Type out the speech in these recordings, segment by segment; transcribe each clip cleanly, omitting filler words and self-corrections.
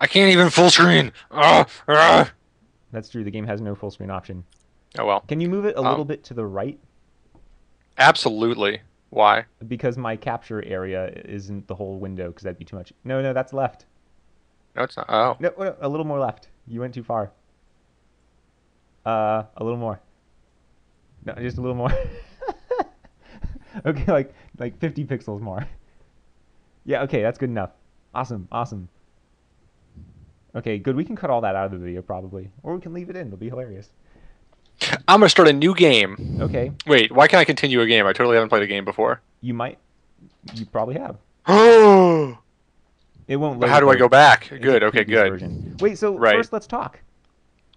I can't even full screen. That's true. The game has no full screen option. Oh well. Can you move it a little bit to the right? Absolutely. Why? Because my capture area isn't the whole window, because that'd be too much. No, no, that's left. No, it's not. Oh. No, no, a little more left. You went too far. A little more. No, just a little more. Okay, like 50 pixels more. Yeah, okay, that's good enough. Awesome, awesome. Okay, good. We can cut all that out of the video, probably. Or we can leave it in. It'll be hilarious. I'm going to start a new game. Okay. Wait, why can't I continue a game? I totally haven't played a game before. You might. You probably have. Oh! It won't load. How do I go back? Good, okay, good. Version. Wait, so first let's talk.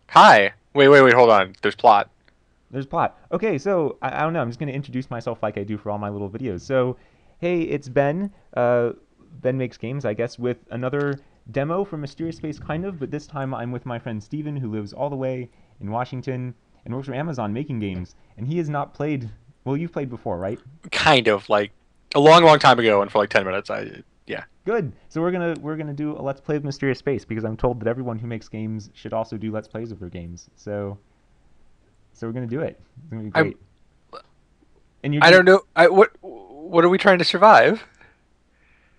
Hi. Wait, wait, wait, hold on. There's plot. There's plot. Okay, so, I don't know. I'm just going to introduce myself like I do for all my little videos. So, hey, it's Ben. Ben Makes Games, I guess, with another demo for Mysterious Space, kind of. But this time I'm with my friend Stephen, who lives all the way in Washington and works for Amazon making games. And he has not played... Well, you've played before, right? Kind of. Like, a long, long time ago, and for like 10 minutes, yeah. Good. So we're gonna do a Let's Play of Mysterious Space, because I'm told that everyone who makes games should also do Let's Plays of their games. So we're gonna do it. It's gonna be great. And you don't know. What are we trying to survive?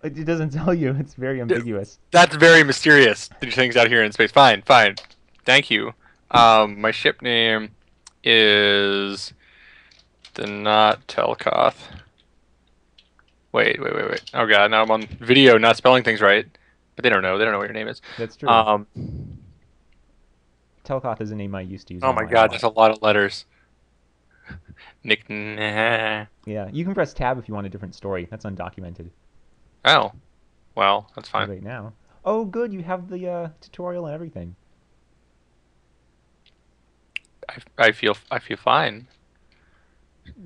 It doesn't tell you. It's very ambiguous. That's very mysterious. There's things out here in space. Fine, fine. Thank you. My ship name is the not Telkoth. Wait, wait, wait, wait. Oh god, now I'm on video not spelling things right. But they don't know. They don't know what your name is. That's true. Telkoth is a name I used to use. Oh my god, there's a lot of letters. Nick. Nah. Yeah, you can press tab if you want a different story. That's undocumented. Oh. Well, that's fine. Right now. Oh good, you have the tutorial and everything. I feel fine.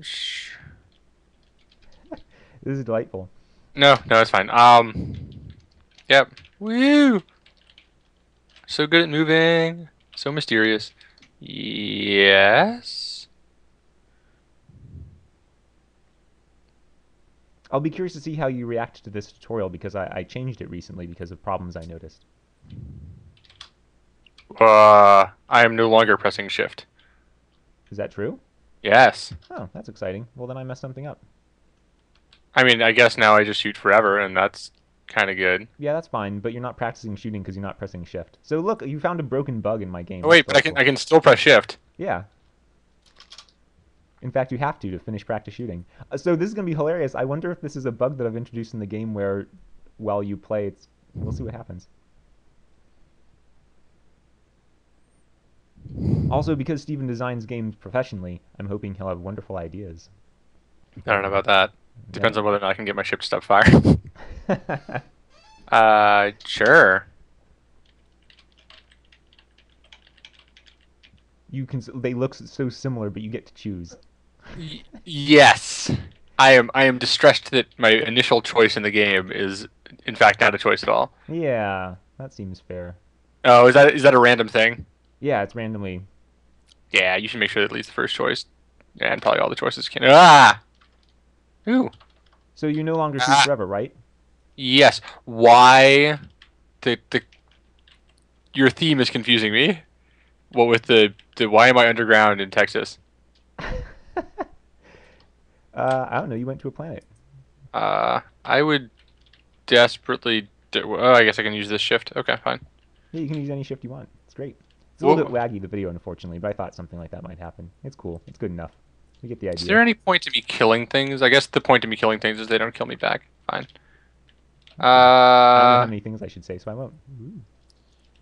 Shh. This is delightful. No, no, it's fine. Yep. Woo! So good at moving. So mysterious. Yes. I'll be curious to see how you react to this tutorial, because I changed it recently because of problems I noticed. I am no longer pressing shift. Is that true? Yes. Oh, that's exciting. Well, then I messed something up. I mean, I guess now I just shoot forever, and that's kind of good. Yeah, that's fine, but you're not practicing shooting because you're not pressing shift. So look, you found a broken bug in my game. Oh, wait, but I can still press shift. Yeah. In fact, you have to finish practice shooting. So this is going to be hilarious. I wonder if this is a bug that I've introduced in the game where while you play, it's... We'll see what happens. Also, because Stephen designs games professionally, I'm hoping he'll have wonderful ideas. I don't know about that. Depends on whether or not I can get my ship to stop firing. Sure. You can. They look so similar, but you get to choose. Yes, I am distressed that my initial choice in the game is, in fact, not a choice at all. Yeah, that seems fair. Oh, is that a random thing? Yeah, it's randomly. Yeah, you should make sure that at least the first choice, and probably all the choices can. Ah. Ooh. So you no longer shoot forever, right? Yes. Why your theme is confusing me. What with the why am I underground in Texas? I don't know, you went to a planet. I would desperately oh, I guess I can use this shift. Okay, fine. Yeah, you can use any shift you want. It's great. It's a little bit laggy, the video, unfortunately, but I thought something like that might happen. It's cool. It's good enough. You get the idea. Is there any point to me killing things? I guess the point to me killing things is they don't kill me back. Fine. I don't know how many things I should say, so I won't. Ooh.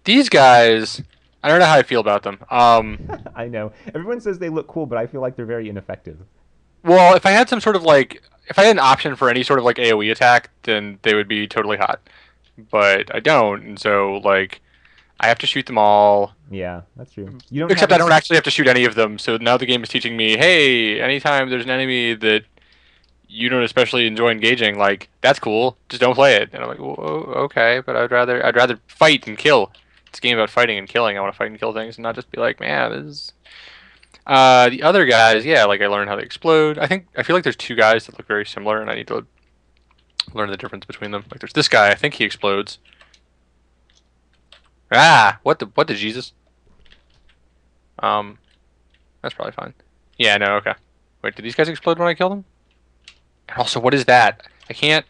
These guys, I don't know how I feel about them. I know. Everyone says they look cool, but I feel like they're very ineffective. Well, if I had some sort of like, if I had an option for any sort of like AoE attack, then they would be totally hot. But I don't, and so like, I have to shoot them all. Yeah, that's true. You don't Except I don't actually have to shoot any of them, so now the game is teaching me, hey, anytime there's an enemy that you don't especially enjoy engaging, like, that's cool, just don't play it. And I'm like, well, okay, but I'd rather fight and kill. It's a game about fighting and killing. I want to fight and kill things and not just be like, man, this is... the other guys, yeah, like, I learned how they explode. I feel like there's two guys that look very similar, and I need to learn the difference between them. Like, there's this guy, I think he explodes. Ah, what the Jesus? That's probably fine. Yeah, no, okay. Wait, did these guys explode when I killed them? And also, what is that? I can't...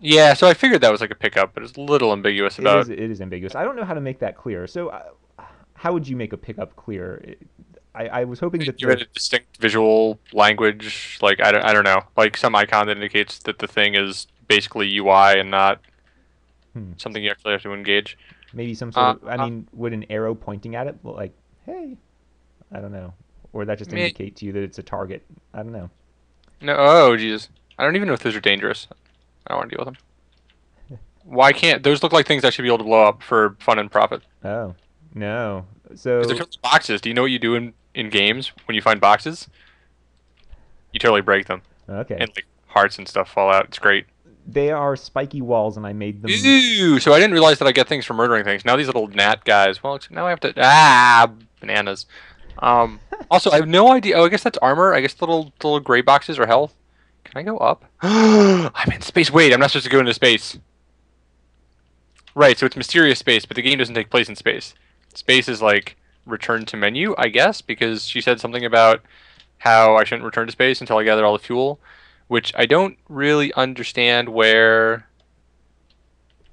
Yeah, so I figured that was like a pickup, but it's a little ambiguous about... It is ambiguous. I don't know how to make that clear. So how would you make a pickup clear? I was hoping that... You had a distinct visual language, like, I don't know, like some icon that indicates that the thing is basically UI and not something you actually have to engage. Maybe some sort of... I mean, would an arrow pointing at it, like, hey, I don't know. Or that just indicate to you that it's a target. I don't know. No, oh, Jesus. I don't even know if those are dangerous. I don't want to deal with them. Why can't... Those look like things I should be able to blow up for fun and profit. Oh, no. So... Because they're boxes. Do you know what you do in games when you find boxes? You totally break them. Okay. And like hearts and stuff fall out. It's great. They are spiky walls, and I made them... Ew! So I didn't realize that I get things for murdering things. Now these little gnat guys... Well, except now I have to... Ah! Bananas. Also, I have no idea... Oh, I guess that's armor. I guess the little gray boxes are health. Can I go up? I'm in space. Wait, I'm not supposed to go into space. Right, so it's Mysterious Space, but the game doesn't take place in space. Space is like return to menu, I guess, because she said something about how I shouldn't return to space until I gather all the fuel, which I don't really understand where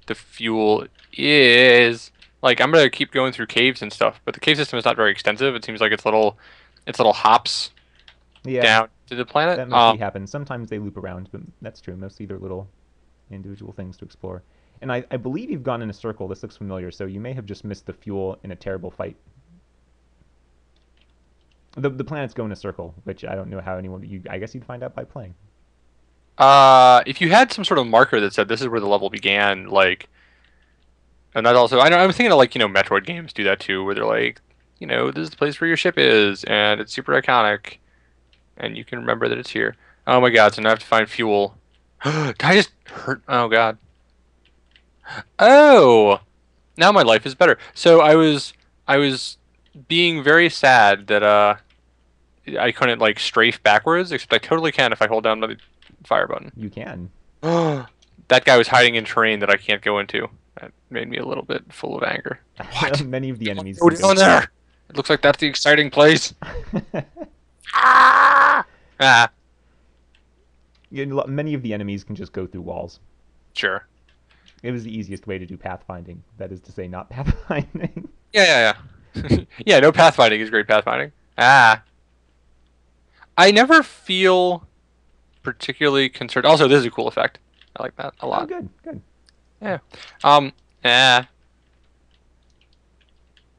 the fuel is. Like, I'm going to keep going through caves and stuff, but the cave system is not very extensive. It seems like it's little hops down to the planet. That mostly happens. Sometimes they loop around, but that's true. Mostly they're little individual things to explore. And I believe you've gone in a circle. This looks familiar, so you may have just missed the fuel in a terrible fight. The planets go in a circle, which I don't know how anyone... I guess you'd find out by playing. If you had some sort of marker that said this is where the level began, like... And that also... I'm thinking of, like, you know, Metroid games do that, too, where they're like, you know, this is the place where your ship is, and it's super iconic, and you can remember that it's here. Oh, my God, so now I have to find fuel. Did I just hurt... Oh, God. Oh! Now my life is better. So I was being very sad that I couldn't, like, strafe backwards, except I totally can if I hold down the fire button. You can. That guy was hiding in terrain that I can't go into. That made me a little bit full of anger. What? Many of the enemies... What's going on there? It looks like that's the exciting place. Ah! Many of the enemies can just go through walls. Sure. It was the easiest way to do pathfinding. That is to say, not pathfinding. Yeah. Yeah, no pathfinding is great pathfinding. Ah. I never feel particularly concerned. Also, this is a cool effect. I like that a lot. Oh, good. Yeah.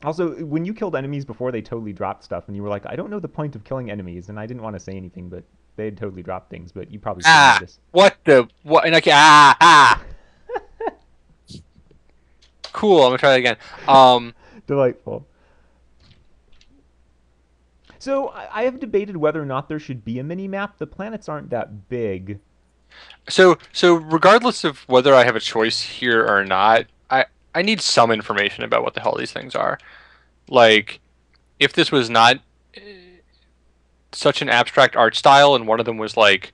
Also, when you killed enemies before, they totally dropped stuff, and you were like, I don't know the point of killing enemies, and I didn't want to say anything, but they had totally dropped things, but you probably saw this. What? And I can't, Cool, I'm gonna try that again. Delightful. So, I have debated whether or not there should be a mini-map. The planets aren't that big. So regardless of whether I have a choice here or not, I need some information about what the hell these things are. Like, if this was not such an abstract art style and one of them was, like,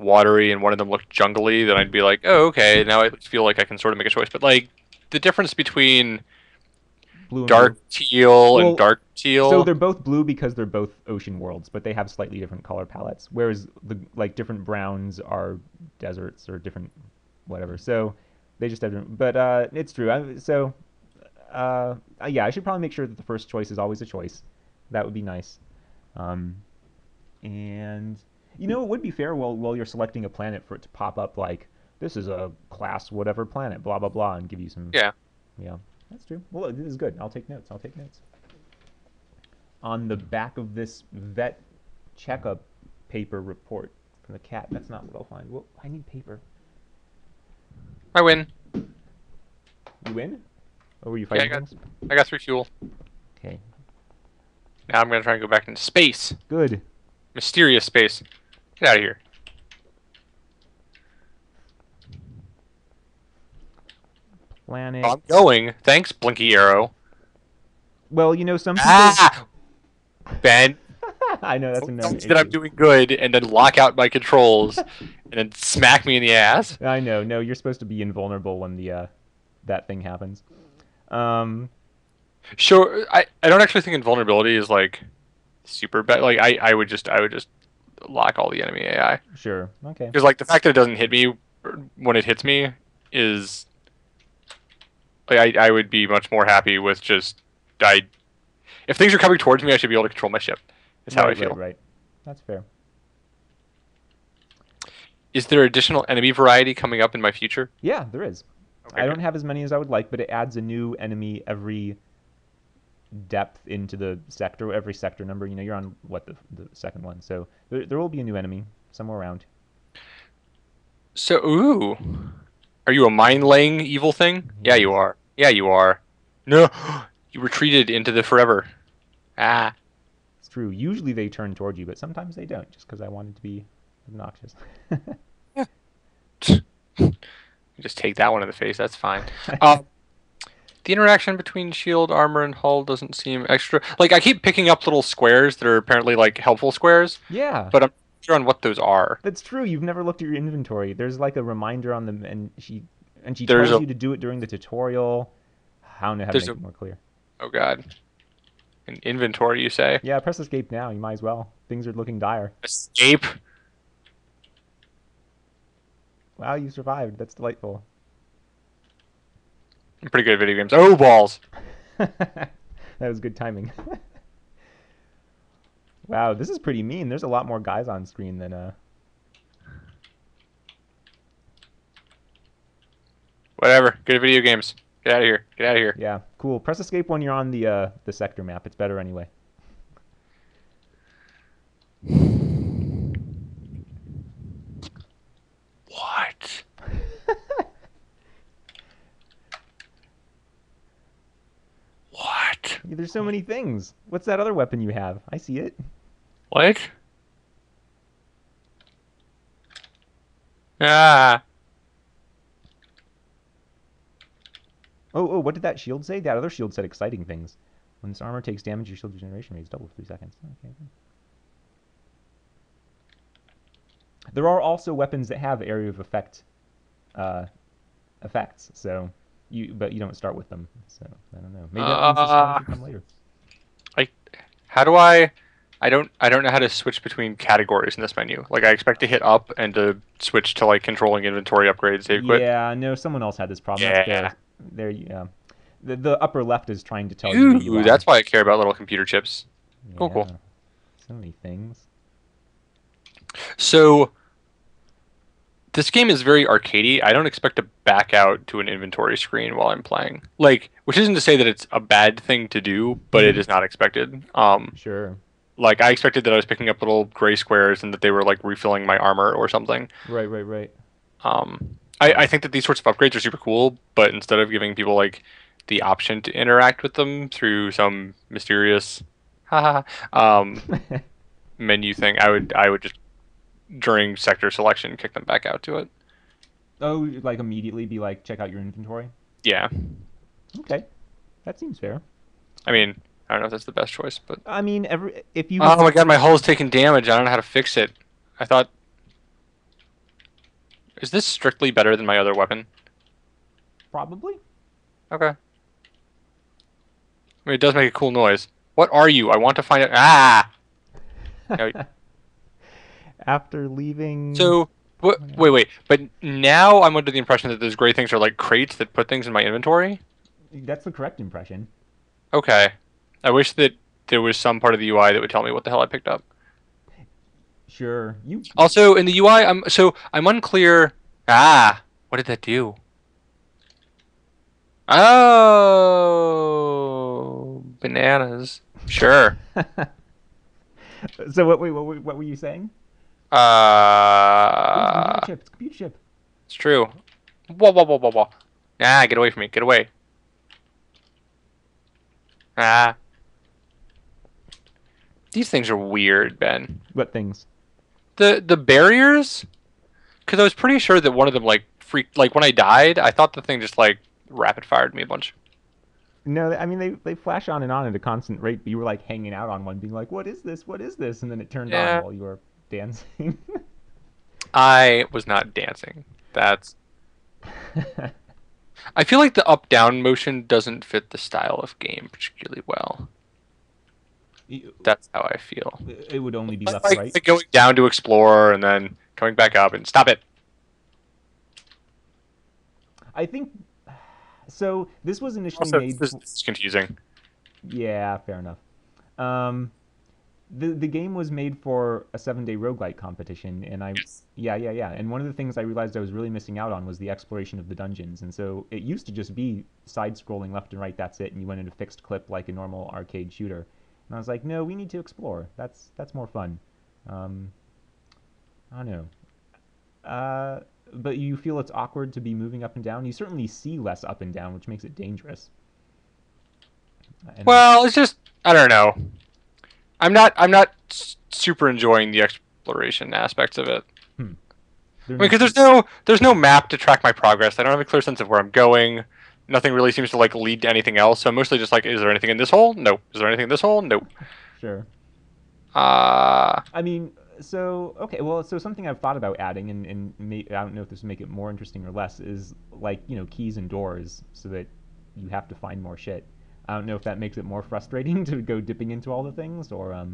watery and one of them looked jungly, then I'd be like, oh, okay, now I feel like I can sort of make a choice. But, like, the difference between blue and dark teal and dark teal... So they're both blue because they're both ocean worlds, but they have slightly different color palettes, whereas, like, different browns are deserts or different whatever. So... They just haven't, but it's true. Yeah, I should probably make sure that the first choice is always a choice. That would be nice. And you know, it would be fair while you're selecting a planet for it to pop up like this is a class whatever planet, blah blah blah, and give you some. Yeah, that's true. Well, this is good. I'll take notes. On the back of this vet checkup paper report from the cat. That's not what I'll find. Well, I need paper. I win. You win? Or were you fighting? Yeah, I got 3 fuel. Okay. Now I'm going to try and go back into space. Good. Mysterious space. Get out of here. Planet. Oh, I'm going. Thanks, Blinky Arrow. Well, you know, some people... Ah! Ben. I know, that's another issue. That I'm doing good, and then lock out my controls, and then smack me in the ass. I know. No, you're supposed to be invulnerable when the that thing happens. Sure, I don't actually think invulnerability is like super bad. Like I would just lock all the enemy AI. Sure. Okay. Because like the fact that it doesn't hit me when it hits me is like I would be much more happy with just if things are coming towards me, I should be able to control my ship. That's how I feel. Right. That's fair. Is there additional enemy variety coming up in my future? Yeah, there is. Okay, I don't have as many as I would like, but it adds a new enemy every depth into the sector, every sector number. You know, you're on, what, the second one. So there will be a new enemy somewhere around. So, ooh. Are you a mind-laying evil thing? Mm-hmm. Yeah, you are. Yeah, you are. No. You retreated into the forever. Ah. It's true. Usually they turn toward you, but sometimes they don't, just because I wanted to be obnoxious. Yeah. Just take that one in the face. That's fine. The interaction between shield, armor, and hull doesn't seem extra. Like, I keep picking up little squares that are apparently, like, helpful squares. Yeah. But I'm not sure on what those are. That's true. You've never looked at your inventory. There's, like, a reminder on them, and she tells you to do it during the tutorial. I don't know how to make it more clear. Oh, God. An inventory, you say? Yeah, press escape now. You might as well. Things are looking dire. Escape? Wow, you survived. That's delightful. I'm pretty good at video games. Oh, balls! That was good timing. Wow, this is pretty mean. There's a lot more guys on screen than... Whatever. Good at video games. Get out of here. Get out of here. Yeah, cool. Press escape when you're on the sector map. It's better anyway. What? What? There's so many things. What's that other weapon you have? I see it. What? Ah. Oh, what did that shield say? That other shield said exciting things. When this armor takes damage, your shield regeneration rate is double for 3 seconds. Okay. There are also weapons that have area of effect effects, so but you don't start with them. So I don't know. Maybe that means come later. I don't know how to switch between categories in this menu. Like I expect to hit up and to switch to like controlling inventory upgrades. Yeah, no, someone else had this problem. Yeah. There you go. The upper left is trying to tell you. Ooh, that's why I care about little computer chips. Yeah. Cool. So many things. So, this game is very arcadey. I don't expect to back out to an inventory screen while I'm playing. Like, which isn't to say that it's a bad thing to do, but it is not expected. Sure. Like, I expected that I was picking up little gray squares and that they were, like, refilling my armor or something. Right. I think that these sorts of upgrades are super cool, but instead of giving people, like, the option to interact with them through some mysterious menu thing, I would just... during sector selection, kick them back out to it. Oh, like immediately be like, check out your inventory? Yeah. Okay. That seems fair. I mean, I don't know if that's the best choice, but... I mean, if you... Oh my god, my hull's taking damage. I don't know how to fix it. I thought... Is this strictly better than my other weapon? Probably. Okay. I mean, it does make a cool noise. What are you? I want to find out... Ah! No, after leaving... So, wait. But now I'm under the impression that those gray things are like crates that put things in my inventory? That's the correct impression. Okay. I wish that there was some part of the UI that would tell me what the hell I picked up. Sure. Also, in the UI, I'm unclear... Ah! What did that do? Oh! Bananas. Sure. So, what were you saying? It's computer chip. It's true. Whoa. Ah, get away from me. Get away. Ah. These things are weird, Ben. What things? The barriers? Because I was pretty sure that one of them, like, freaked... Like, when I died, I thought the thing just, like, rapid-fired me a bunch. No, I mean, they flash on at a constant rate, but you were, like, hanging out on one, being like, what is this? And then it turned on while you were... dancing. I was not dancing. That's I feel like the up-down motion doesn't fit the style of game particularly well. That's how I feel. It would only be left, like, right. Like going down to explore and then coming back up and stop it. I think so. This was initially also made. It's confusing. Yeah, fair enough. The game was made for a 7-day roguelike competition, and I And one of the things I realized I was really missing out on was the exploration of the dungeons. And so it used to just be side-scrolling left and right. That's it, and you went into fixed clip like a normal arcade shooter. And I was like, no, we need to explore. That's more fun. I don't know. But you feel it's awkward to be moving up and down. You certainly see less up and down, which makes it dangerous. And well, it's just, I don't know. I'm not super enjoying the exploration aspects of it. Because there's no map to track my progress. I don't have a clear sense of where I'm going. Nothing really seems to like lead to anything else. So I'm mostly just like, is there anything in this hole? Nope. Is there anything in this hole? Nope. Sure. I mean, so okay, well, so something I've thought about adding, and I don't know if this would make it more interesting or less, is like, you know, keys and doors, so that you have to find more shit. I don't know if that makes it more frustrating to go dipping into all the things, or I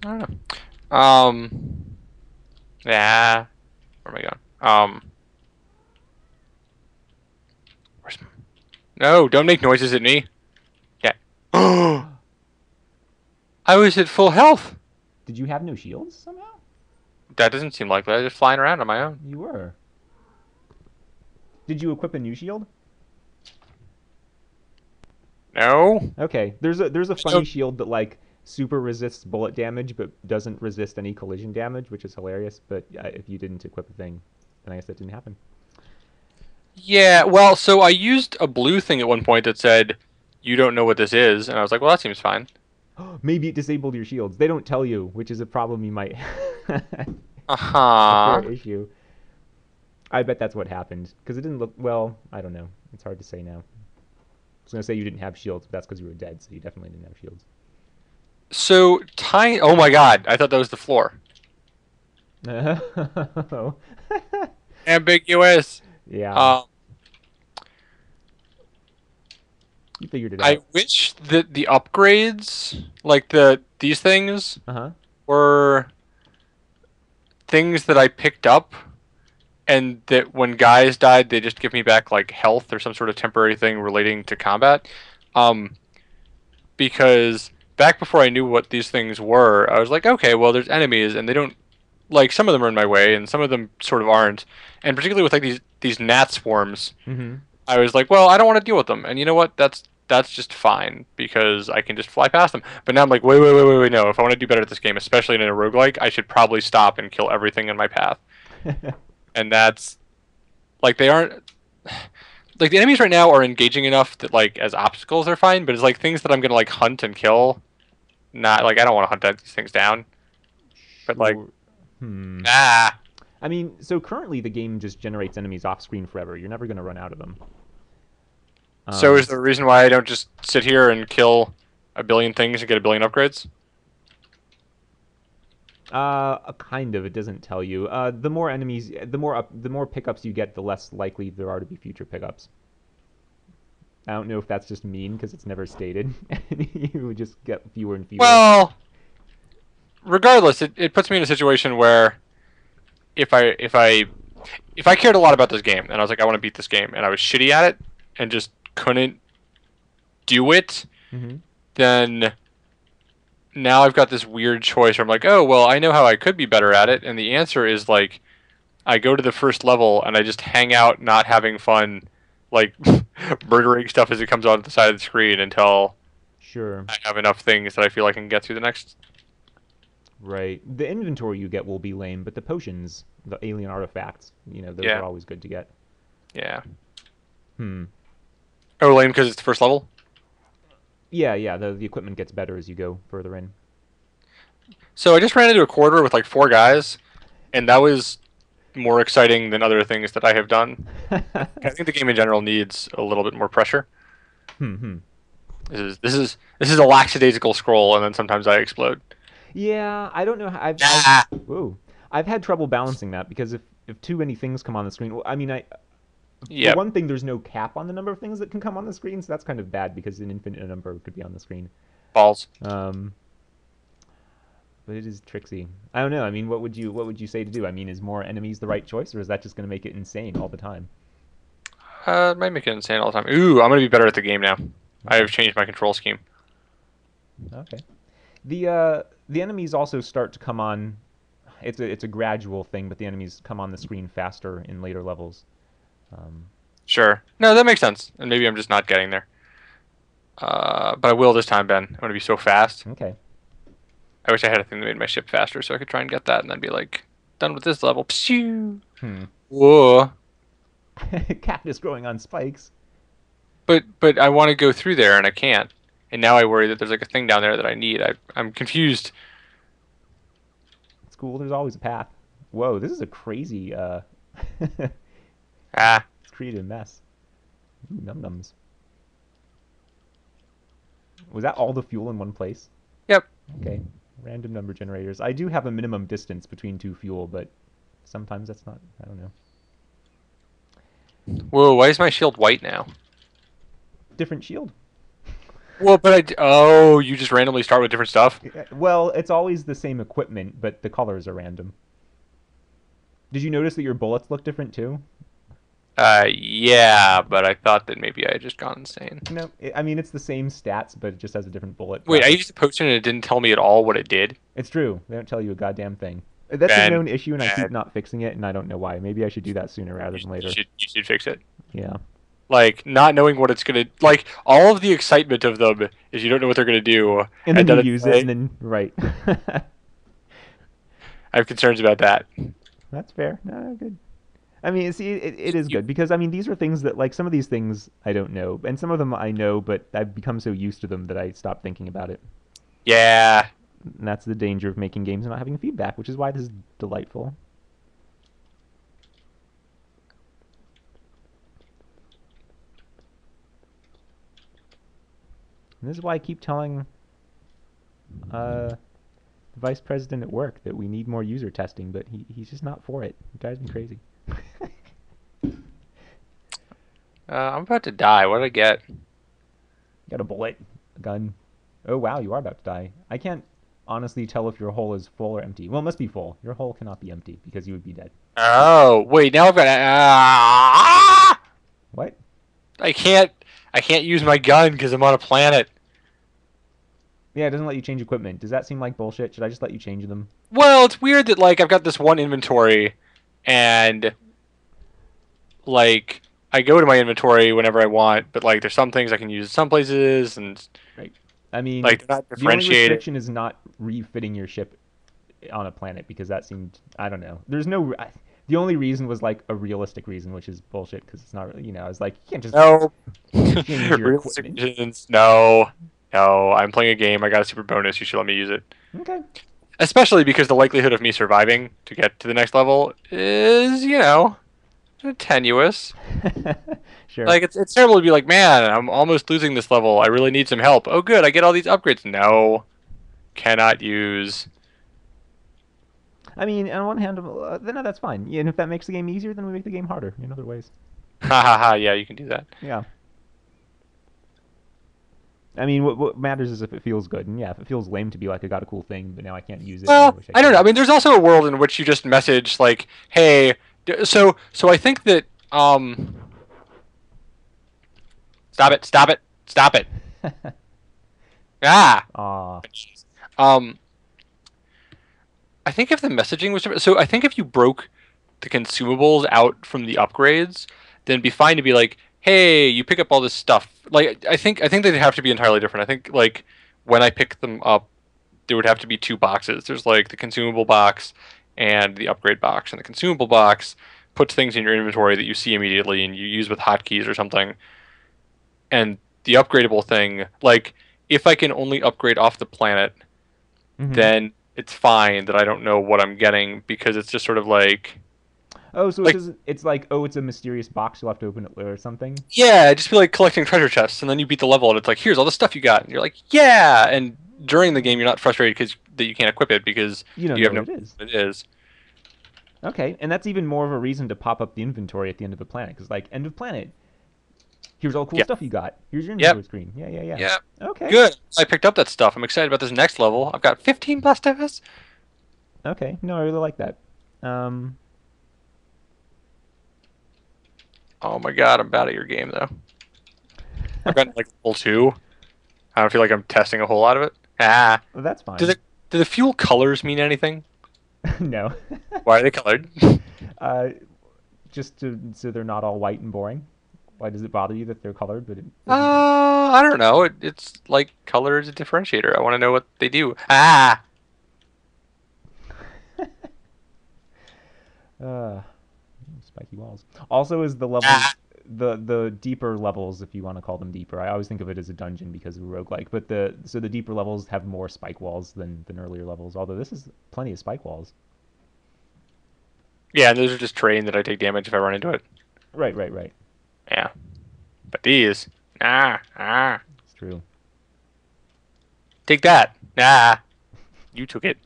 don't know. Yeah. Where am I going? Where's my... No, don't make noises at me. Yeah. I was at full health. Did you have no shields somehow? That doesn't seem likely. I was just flying around on my own. You were. Did you equip a new shield? No. Okay. There's a funny shield that like super resists bullet damage but doesn't resist any collision damage, which is hilarious. But if you didn't equip a thing, then I guess that didn't happen. Yeah. Well, so I used a blue thing at one point that said, "You don't know what this is," and I was like, "Well, that seems fine." Maybe it disabled your shields. They don't tell you, which is a problem you might. Issue. I bet that's what happened, because it didn't look... Well, I don't know. It's hard to say now. I was going to say you didn't have shields, but that's because you were dead, so you definitely didn't have shields. So, time... Oh my god, I thought that was the floor. Ambiguous. Yeah. You figured it out. I wish that the upgrades, like these things, were things that I picked up. And that when guys died, they just give me back, like, health or some sort of temporary thing relating to combat. Because back before I knew what these things were, I was like, okay, well, there's enemies, and they don't... Like, some of them are in my way, and some of them sort of aren't. And particularly with, like, these gnat swarms, I was like, well, I don't want to deal with them. And you know what? That's just fine, because I can just fly past them. But now I'm like, wait, no. If I want to do better at this game, especially in a roguelike, I should probably stop and kill everything in my path. And that's, like, they aren't, like, the enemies right now are engaging enough that, like, as obstacles they're fine, but it's, like, things that I'm gonna, like, hunt and kill, not, like, I don't want to hunt these things down, but, like, I mean, so currently the game just generates enemies off-screen forever. You're never gonna run out of them. So is there a reason why I don't just sit here and kill a billion things and get a billion upgrades? Kind of. It doesn't tell you. The more enemies, the more pickups you get, the less likely there are to be future pickups. I don't know if that's just mean because it's never stated. You would just get fewer and fewer. Well, regardless, it puts me in a situation where if I cared a lot about this game and I was like, I want to beat this game, and I was shitty at it and just couldn't do it, then. Now I've got this weird choice where I'm like, oh, well, I know how I could be better at it. And the answer is, like, I go to the first level and I just hang out not having fun, like, murdering stuff as it comes onto the side of the screen until I have enough things that I feel I can get through the next. Right. The inventory you get will be lame, but the potions, the alien artifacts, you know, those are always good to get. Yeah. Oh, lame because it's the first level? Yeah, the equipment gets better as you go further in. So I just ran into a corridor with like 4 guys, and that was more exciting than other things that I have done. I think the game in general needs a little bit more pressure. This is a lackadaisical scroll, and then sometimes I explode. Yeah, I don't know how I've had trouble balancing that, because if if too many things come on the screen, well, I mean, for one thing, there's no cap on the number of things that can come on the screen, so that's kind of bad because an infinite number could be on the screen. Balls. But it is tricksy. I don't know. I mean, what would you say to do? I mean, is more enemies the right choice, or is that just going to make it insane all the time? It might make it insane all the time. Ooh, I'm going to be better at the game now. I have changed my control scheme. Okay. The enemies also start to come on. It's a gradual thing, but the enemies come on the screen faster in later levels. Sure. No, that makes sense. And maybe I'm just not getting there. But I will this time, Ben. I'm going to be so fast. Okay. I wish I had a thing that made my ship faster so I could try and get that and then be like, done with this level. Pshoo! Whoa. Cactus growing on spikes. But I want to go through there and I can't. And now I worry that there's like a thing down there that I need. I'm confused. It's cool. There's always a path. Whoa, this is a crazy... It's created a mess. Ooh, num-nums. Was that all the fuel in one place? Yep. Okay. Random number generators. I do have a minimum distance between two fuel, but sometimes that's not... I don't know. Whoa, why is my shield white now? Different shield. Well, but I... Oh, you just randomly start with different stuff? Well, it's always the same equipment, but the colors are random. Did you notice that your bullets look different, too? Yeah, but I thought that maybe I had just gone insane. No, I mean, it's the same stats, but it just has a different bullet. Wait, I used a potion and it didn't tell me at all what it did? It's true. They don't tell you a goddamn thing. That's a known issue, and I keep not fixing it, and I don't know why. Maybe I should do that sooner rather than later. You should fix it. Yeah. Like, not knowing what it's going to... Like, all of the excitement of them is you don't know what they're going to do. And then you use it, and then... Right. I have concerns about that. That's fair. No, good. I mean, see, it is good, because, I mean, these are things that, like, some of these things I don't know, and some of them I know, but I've become so used to them that I stopped thinking about it. Yeah. And that's the danger of making games and not having feedback, which is why this is delightful. And this is why I keep telling the vice president at work that we need more user testing, but he's just not for it. It drives me crazy. I'm about to die. What did I get? Got a bullet, a gun. Oh wow, you are about to die. I can't honestly tell if your hole is full or empty. Well, it must be full. Your hole cannot be empty because you would be dead. Oh wait, now I've got. What? I can't use my gun because I'm on a planet. Yeah, it doesn't let you change equipment. Does that seem like bullshit? Should I just let you change them? Well, it's weird that like I've got this one inventory. And, like, I go to my inventory whenever I want, but, like, there's some things I can use in some places, and... Right. I mean, like, not the only restriction is not refitting your ship on a planet, because that seemed... I don't know. There's no... the only reason was, like, a realistic reason, which is bullshit, because it's not... You know, I was like, you can't just... No. Change your equipment. No. No. I'm playing a game. I got a super bonus. You should let me use it. Okay. Especially because the likelihood of me surviving to get to the next level is, you know, tenuous. Sure. Like, it's terrible to be like, man, I'm almost losing this level. I really need some help. Oh, good, I get all these upgrades. No. Cannot use. I mean, on one hand, no, that's fine. And if that makes the game easier, then we make the game harder in other ways. Ha ha ha, yeah, you can do that. Yeah. I mean, what matters is if it feels good. And yeah, if it feels lame to be like, I got a cool thing, but now I can't use it. Well, I don't know. I mean, there's also a world in which you just message, like, hey... So I think that... Stop it, stop it, stop it. I think if the messaging was... So I think if you broke the consumables out from the upgrades, then it'd be fine to be like, hey, you pick up all this stuff. Like, I think they'd have to be entirely different. I think, like, when I pick them up, there would have to be two boxes. There's, like, the consumable box and the upgrade box. And the consumable box puts things in your inventory that you see immediately and you use with hotkeys or something. And the upgradable thing, like, if I can only upgrade off the planet, then it's fine that I don't know what I'm getting because it's just sort of like... Oh, so like, it's like, oh, it's a mysterious box, you'll have to open it or something? Yeah, it'd just be like collecting treasure chests, and then you beat the level, and it's like, here's all the stuff you got. And you're like, yeah! And during the game, you're not frustrated because you can't equip it because you have no idea what it is. Okay, and that's even more of a reason to pop up the inventory at the end of the planet, because like end of planet, here's all the cool stuff you got. Here's your inventory screen. Yeah. Okay. Good. I picked up that stuff. I'm excited about this next level. I've got 15 Blastoise. Okay. No, I really like that. Oh my god, I'm bad at your game though. I've gotten like level 2. I don't feel like I'm testing a whole lot of it. Ah. Well, that's fine. Do the fuel colors mean anything? No. Why are they colored? Just so they're not all white and boring. Why does it bother you that they're colored? But I don't know. It's like color is a differentiator. I want to know what they do. Ah. Spiky walls. Also, is the level the deeper levels, if you want to call them deeper. I always think of it as a dungeon because of roguelike. But the deeper levels have more spike walls than earlier levels. Although this is plenty of spike walls. Yeah, and those are just terrain that I take damage if I run into it. Right. Yeah, but these, it's true. Take that, you took it.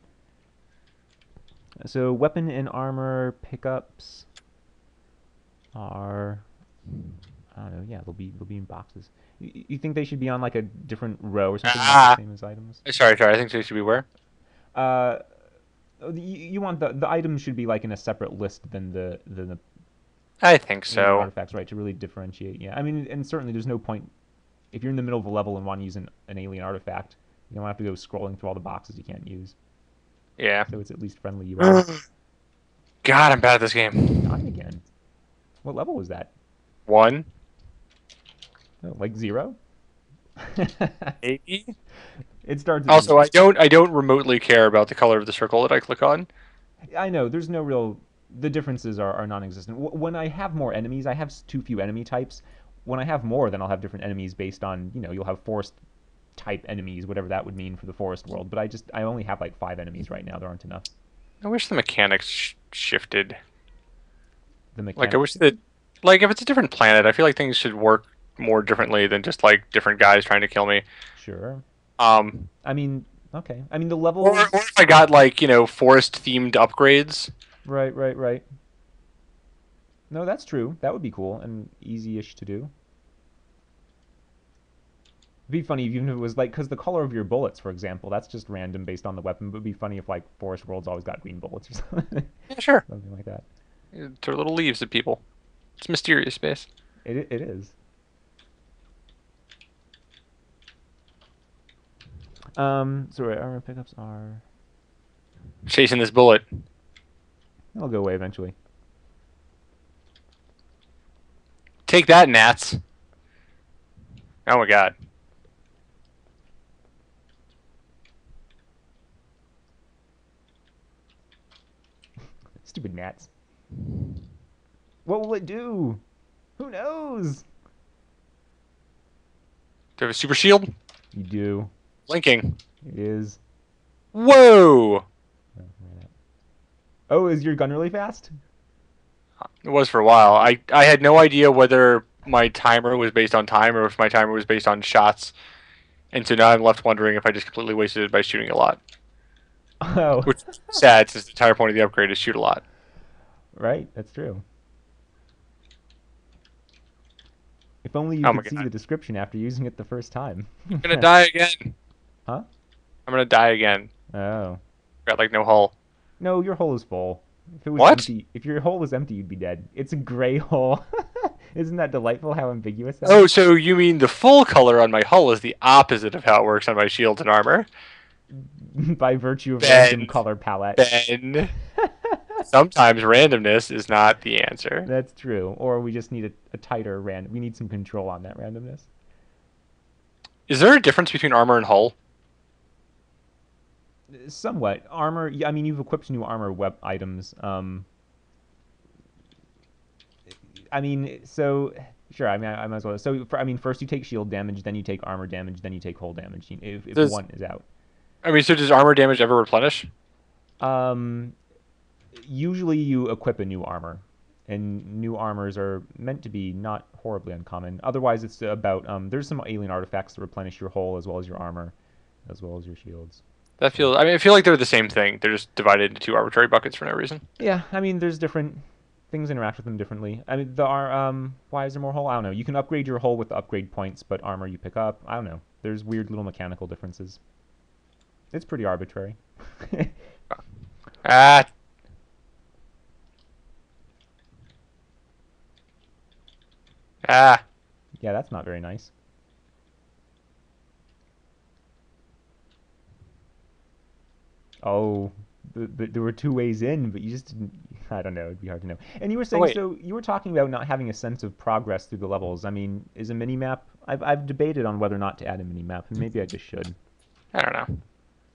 So weapon and armor pickups are, I don't know, yeah, they'll be in boxes. You think they should be on like a different row or something, like the same as items? Sorry, I think they should be where? You want the items should be like in a separate list than the. I think so. Artifacts, right, to really differentiate. Yeah, I mean, and certainly there's no point if you're in the middle of a level and want to use an alien artifact, you don't have to go scrolling through all the boxes you can't use. Yeah. So it's at least friendly. God, I'm bad at this game. 9 again. What level was that? 1. Oh, like 0? Maybe. It starts. Also, I don't remotely care about the color of the circle that I click on. I know. There's no real. The differences are non-existent. When I have more enemies, I have too few enemy types. When I have more, then I'll have different enemies based on, you know, you'll have forest-type enemies, whatever that would mean for the forest world. But I only have like 5 enemies right now. There aren't enough. I wish the mechanics shifted. The mechanics? Like, I wish that, like, if it's a different planet, I feel like things should work more differently than just, like, different guys trying to kill me. Sure. I mean, okay. I mean, the level... Or if I got, like, you know, forest-themed upgrades... Right. No, that's true. That would be cool and easy-ish to do. It'd be funny even if it was like, because the color of your bullets, for example, that's just random based on the weapon, but it'd be funny if like Forest World's always got green bullets or something. Yeah, sure. Something like that. Throw little leaves at people. It's Mysterious Space. It is. Sorry, armor pickups are... Chasing this bullet. It'll go away eventually. Take that, gnats. Oh my god. Stupid gnats. What will it do? Who knows? Do you have a super shield? You do. Blinking. It is. Whoa! Oh, is your gun really fast? It was for a while. I had no idea whether my timer was based on time or if my timer was based on shots. And so now I'm left wondering if I just completely wasted it by shooting a lot. Oh. Which is sad, since the entire point of the upgrade is shoot a lot. Right, that's true. If only you could see the description after using it the first time. I'm going to die again. Huh? I'm going to die again. Oh. Got like no hull. No, your hole is full. If it was empty, if your hole was empty, you'd be dead. It's a gray hole. Isn't that delightful how ambiguous that is? Oh, so you mean the full color on my hull is the opposite of how it works on my shields and armor? By virtue of random color palette. Ben. Sometimes randomness is not the answer. That's true. Or we just need a tighter random. We need some control on that randomness. Is there a difference between armor and hull? Somewhat. Armor, I mean, you've equipped new armor items. I mean, so, sure, I mean, I might as well. So, I mean, first you take shield damage, then you take armor damage, then you take hull damage, if one is out. I mean, so does armor damage ever replenish? Usually you equip a new armor, and new armors are meant to be not horribly uncommon. Otherwise, it's about, there's some alien artifacts that replenish your hull as well as your armor, as well as your shields. That feels. I mean, I feel like they're the same thing. They're just divided into two arbitrary buckets for no reason. Yeah, I mean, there's different things interact with them differently. I mean, there are. Why is there more hull? I don't know. You can upgrade your hull with upgrade points, but armor you pick up. I don't know. There's weird little mechanical differences. It's pretty arbitrary. Ah. Ah. Yeah, that's not very nice. Oh, there were two ways in, but you just didn't... I don't know. It'd be hard to know. And you were saying, so you were talking about not having a sense of progress through the levels. I mean, is a mini-map... I've debated on whether or not to add a mini-map, and maybe I just should. I don't know.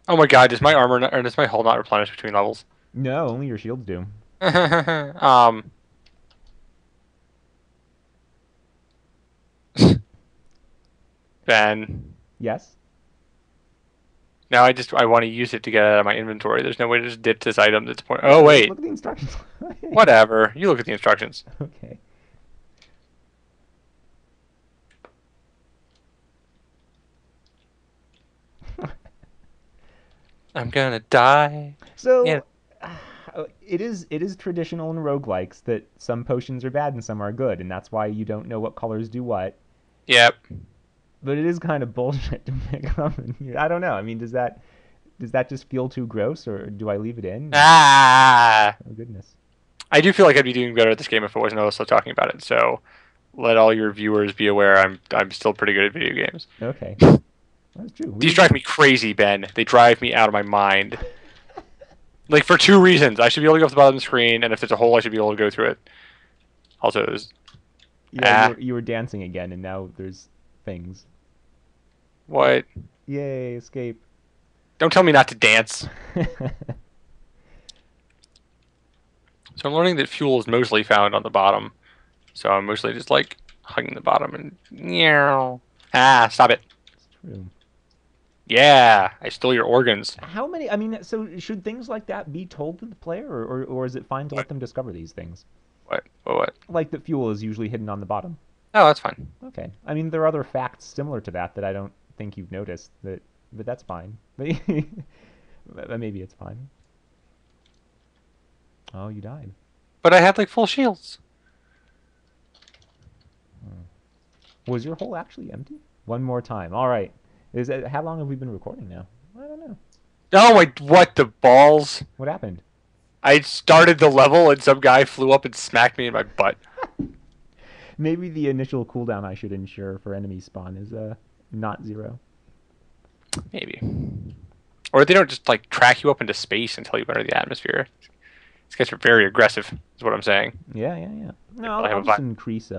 Oh my god, does my armor not, or does my hull not replenish between levels? No, only your shields do. Ben. Yes? Now I want to use it to get it out of my inventory. There's no way to just ditch this item that's point. Oh wait. Look at the instructions. Whatever. You look at the instructions. Okay. I'm gonna die. So yeah. It is traditional in roguelikes that some potions are bad and some are good, and that's why you don't know what colors do what. Yep. But it is kind of bullshit to pick up. I don't know. I mean, does that just feel too gross, or do I leave it in? Ah! Oh, goodness. I do feel like I'd be doing better at this game if it wasn't also talking about it. So, let all your viewers be aware. I'm still pretty good at video games. Okay, that's true. These drive me crazy, Ben. They drive me out of my mind. Like for two reasons. I should be able to go off the bottom of the screen, and if there's a hole, I should be able to go through it. Also, yeah, you were dancing again, and now there's things. What? Yay, escape. Don't tell me not to dance. So I'm learning that fuel is mostly found on the bottom. So I'm mostly just like hugging the bottom and meow. Ah, stop it. It's true. Yeah, I stole your organs. How many? I mean, so should things like that be told to the player, or is it fine to let them discover these things? What? What? Like that fuel is usually hidden on the bottom. Oh, that's fine. Okay. I mean, there are other facts similar to that that I don't think you've noticed, but that's fine. Maybe it's fine. Oh, you died. But I had, like, full shields. Hmm. Was your hole actually empty? One more time. All right. How long have we been recording now? I don't know. Oh, wait. What the balls? What happened? I started the level, and some guy flew up and smacked me in my butt. Maybe the initial cooldown I should ensure for enemy spawn is not 0. Maybe. Or they don't just like track you up into space until you enter the atmosphere. These guys are very aggressive, is what I'm saying. Yeah. No, I'll just increase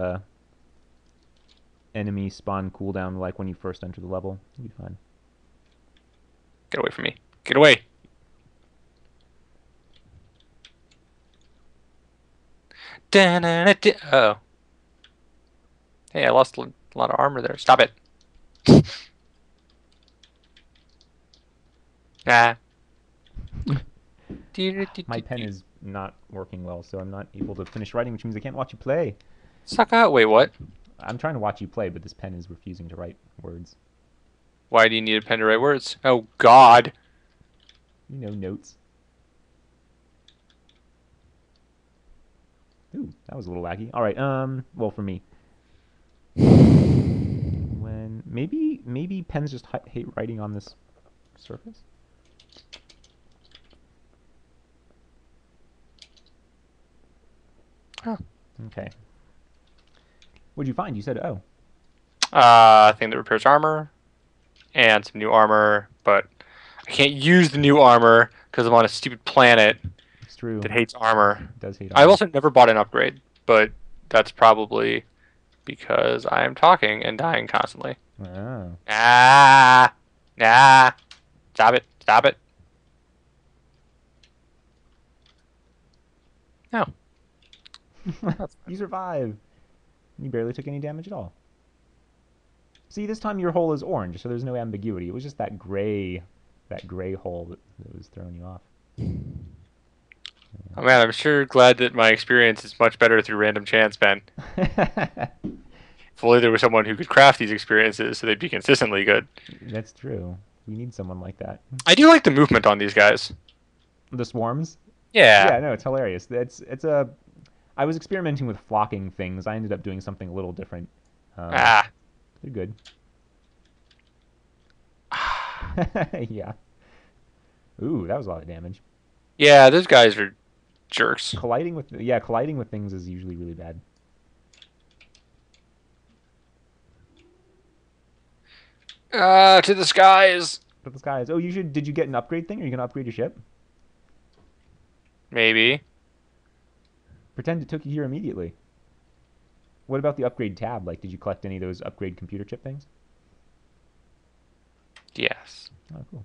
enemy spawn cooldown like when you first enter the level. It'll be fine. Get away from me. Get away! Oh. Hey, I lost a lot of armor there. Stop it. Ah. My pen is not working well, so I'm not able to finish writing, which means I can't watch you play. Suck out. Wait, what? I'm trying to watch you play, but this pen is refusing to write words. Why do you need a pen to write words? Oh, God. You know, notes. Ooh, that was a little wacky. All right, well, for me. Maybe pens just hate writing on this surface. Oh. Okay. What'd you find? You said oh. A thing that repairs armor, and some new armor, but I can't use the new armor because I'm on a stupid planet. It's true. That hates armor. It does hate armor. I've also never bought an upgrade, but that's probably because I am talking and dying constantly. Oh. Ah! Nah! Stop it! Stop it! No. You survive. You barely took any damage at all. See, this time your hole is orange, so there's no ambiguity. It was just that gray hole that was throwing you off. Oh man, I'm sure glad that my experience is much better through random chance, Ben. If only there was someone who could craft these experiences so they'd be consistently good. That's true. We need someone like that. I do like the movement on these guys. The swarms? Yeah. Yeah, no, it's hilarious. It's a... I was experimenting with flocking things. I ended up doing something a little different. They're good. Yeah. Ooh, that was a lot of damage. Yeah, those guys are jerks. Colliding with things is usually really bad. To the skies. To the skies. Oh, you should. Did you get an upgrade thing? Are you gonna upgrade your ship? Maybe. Pretend it took you here immediately. What about the upgrade tab? Like, did you collect any of those upgrade computer chip things? Yes. Oh, cool.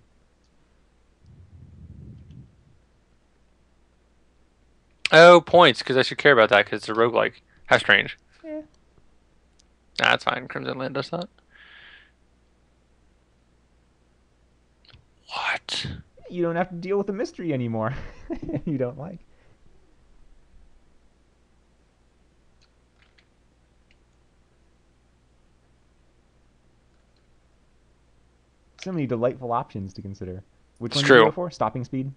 Oh, points, because I should care about that, because it's a roguelike. How strange. Yeah. Nah, that's fine. Crimson Land does that. What? You don't have to deal with the mystery anymore. You don't like. So many delightful options to consider. Which one do you go for? Stopping speed?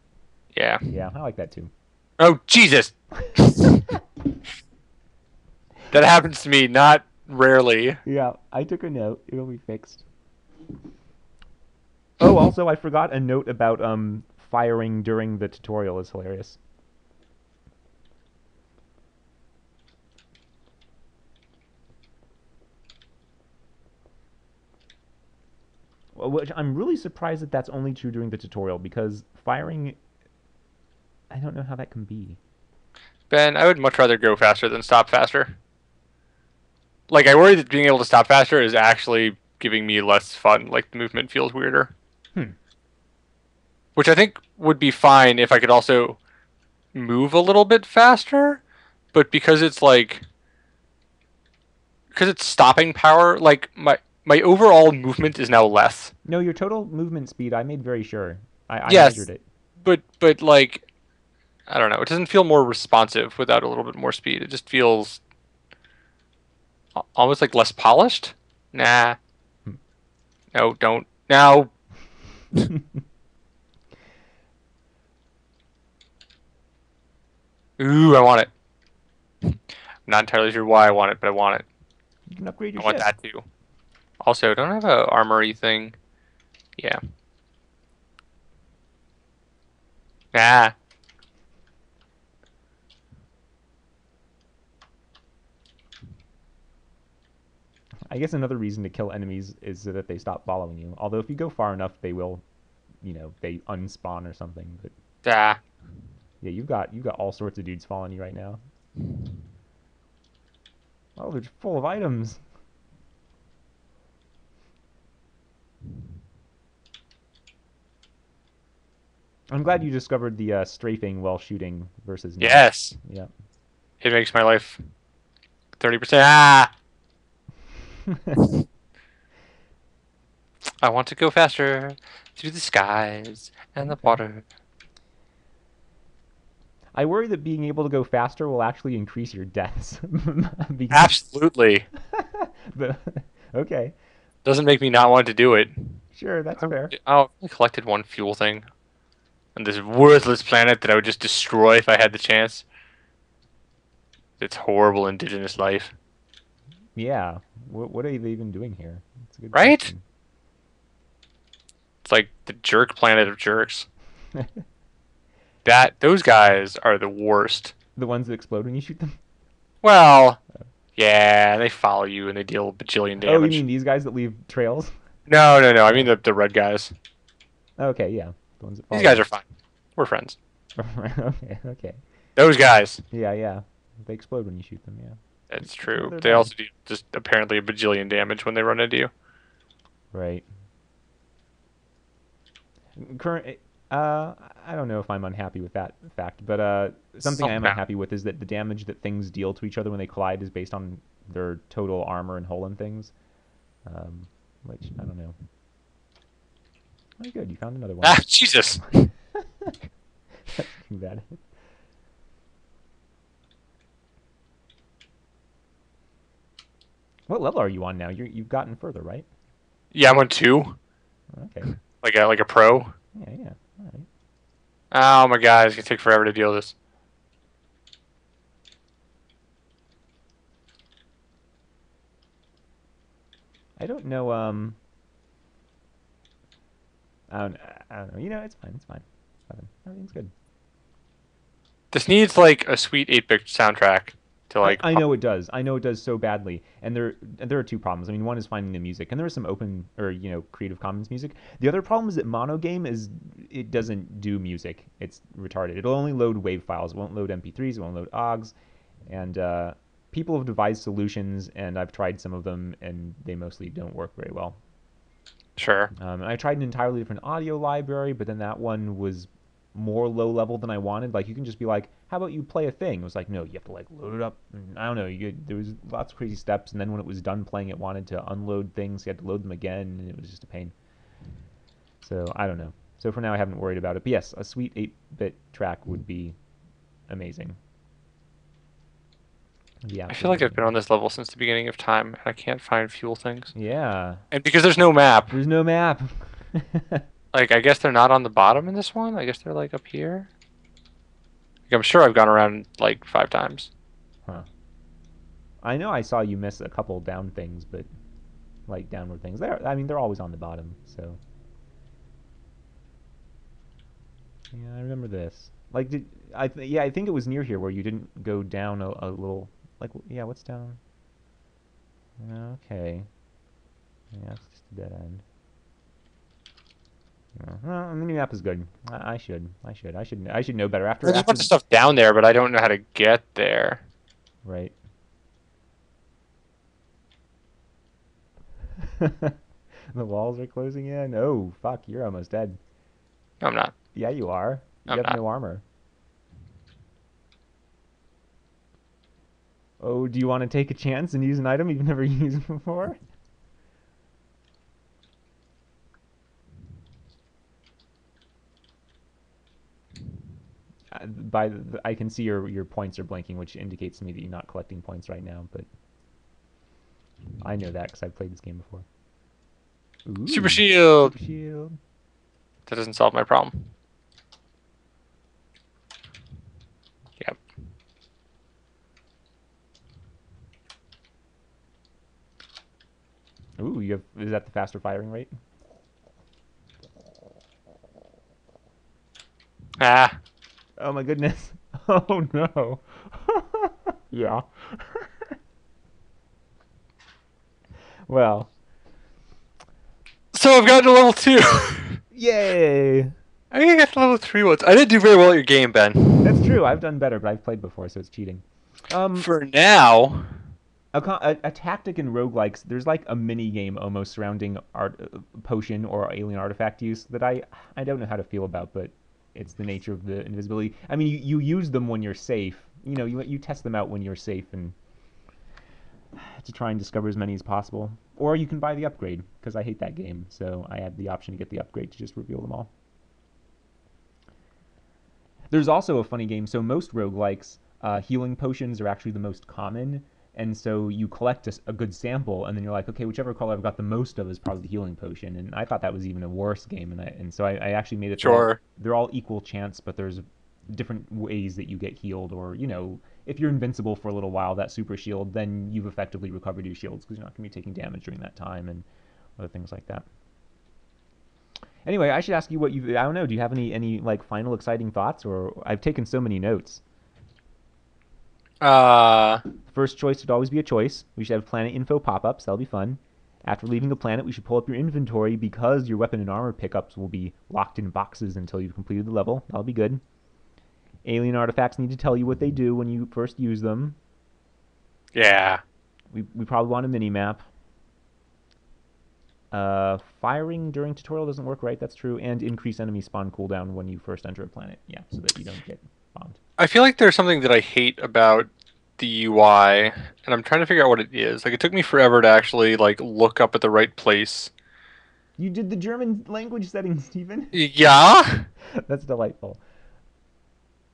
Yeah. Yeah, I like that too. Oh, Jesus! That happens to me, not rarely. Yeah, I took a note. It'll be fixed. Oh, also, I forgot a note about firing during the tutorial is hilarious. Which I'm really surprised that that's only true during the tutorial, because firing... I don't know how that can be. Ben, I would much rather go faster than stop faster. Like, I worry that being able to stop faster is actually giving me less fun. Like, the movement feels weirder. Which I think would be fine if I could also move a little bit faster, but because it's, like... Because it's stopping power, like, my overall movement is now less. No, your total movement speed, I made very sure. I measured it. But, like... I don't know. It doesn't feel more responsive without a little bit more speed. It just feels almost like less polished. Nah. No, don't. Now. Ooh, I want it. I'm not entirely sure why I want it, but I want it. You can upgrade your ship. I want that too. Also, don't I have an armory thing? Yeah. Nah. I guess another reason to kill enemies is so that they stop following you. Although if you go far enough, they will, you know, they unspawn or something. But yeah, you've got all sorts of dudes following you right now. Oh, they're full of items. I'm glad you discovered the strafing while shooting versus not. Yes. Yeah. It makes my life 30%. Ah. I want to go faster through the skies and the water. I worry that being able to go faster will actually increase your deaths. Absolutely. But, okay. Doesn't make me not want to do it. Sure, that's fair. Oh, I collected one fuel thing on this worthless planet that I would just destroy if I had the chance. It's horrible indigenous life. Yeah. What are they even doing here? It's a good right? Question. It's like the jerk planet of jerks. Those guys are the worst. The ones that explode when you shoot them? Well, yeah, they follow you and they deal a bajillion damage. Oh, you mean these guys that leave trails? No. I mean the red guys. Okay, yeah. The ones that follow. These guys are fine. We're friends. Okay. Those guys. Yeah. They explode when you shoot them, yeah. That's true. They also do just apparently a bajillion damage when they run into you. Right. I don't know if I'm unhappy with that fact, but something I am unhappy with is that the damage that things deal to each other when they collide is based on their total armor and hull and things. Which, I don't know. Oh, good. You found another one. Ah, Jesus! That's too bad. What level are you on now? You've gotten further, right? Yeah, I'm on 2. Okay. Like a pro? Yeah. All right. Oh my god, it's gonna take forever to deal with this. I don't know. I don't know. You know, it's fine. It's fine. Everything's good. This needs like a sweet 8-bit soundtrack to like. I know it does. I know it does so badly. And there are two problems. I mean, one is finding the music, and there is some open or Creative Commons music. The other problem is that Monogame it doesn't do music. It's retarded. It'll only load WAV files. It won't load MP3s. It won't load OGs, and. People have devised solutions, and I've tried some of them, and they mostly don't work very well. Sure. And I tried an entirely different audio library, but then that one was more low-level than I wanted. Like, you can just be like, how about you play a thing? It was like, no, you have to, like, load it up. And I don't know. There was lots of crazy steps, and then when it was done playing, it wanted to unload things. So you had to load them again, and it was just a pain. So, I don't know. So, for now, I haven't worried about it. But, yes, a sweet 8-bit track would be amazing. Yeah, I feel like I've been on this level since the beginning of time, and I can't find fuel things. Yeah. And because there's no map. There's no map. Like, I guess they're not on the bottom in this one. I guess they're, like, up here. Like, I'm sure I've gone around, like, 5 times. Huh. I know I saw you miss a couple down things, but, like, downward things. I mean, they're always on the bottom, so. Yeah, I remember this. Like, I think it was near here where you didn't go down a little... Like, yeah, what's down? Okay. Yeah, it's just a dead end. Well, the new map is good. I should know better. After there's a bunch of stuff down there, but I don't know how to get there. Right. The walls are closing in. Oh, fuck! You're almost dead. No, I'm not. Yeah, you are. You have no armor. Oh, do you want to take a chance and use an item you've never used before? I can see your points are blanking, which indicates to me that you're not collecting points right now, but I know that because I've played this game before. Ooh, Super Shield! Super Shield. That doesn't solve my problem. Ooh, is that the faster firing rate? Ah. Oh my goodness. Oh no. Yeah. Well. So I've gotten to level 2. Yay. I think I got to level 3 once. I didn't do very well at your game, Ben. That's true. I've done better, but I've played before, so it's cheating. For now... A tactic in roguelikes, there's like a mini game almost surrounding potion or alien artifact use that I don't know how to feel about, but it's the nature of the invisibility. I mean, you use them when you're safe. You know, you test them out when you're safe and to try and discover as many as possible. Or you can buy the upgrade, because I hate that game, so I had the option to get the upgrade to just reveal them all. There's also a funny game, so most roguelikes, healing potions are actually the most common. And so you collect a good sample, and then you're like, okay, whichever color I've got the most of is probably the healing potion. And I thought that was even a worse game, and so I actually made it. Sure. They're all equal chance, but there's different ways that you get healed, or if you're invincible for a little while, that super shield, then you've effectively recovered your shields because you're not going to be taking damage during that time, and other things like that. Anyway, I should ask you what you. I don't know. Do you have any like final exciting thoughts? Or I've taken so many notes. First choice would always be a choice. We should have planet info pop-ups. That'll be fun. After leaving the planet, we should pull up your inventory because your weapon and armor pickups will be locked in boxes until you've completed the level. That'll be good. Alien artifacts need to tell you what they do when you first use them. Yeah. We probably want a mini-map. Firing during tutorial doesn't work right. That's true. And increase enemy spawn cooldown when you first enter a planet. Yeah, so that you don't get... I feel like there's something that I hate about the UI, and I'm trying to figure out what it is. Like, it took me forever to actually like look up at the right place. You did the German language settings, Stephen. Yeah, that's delightful.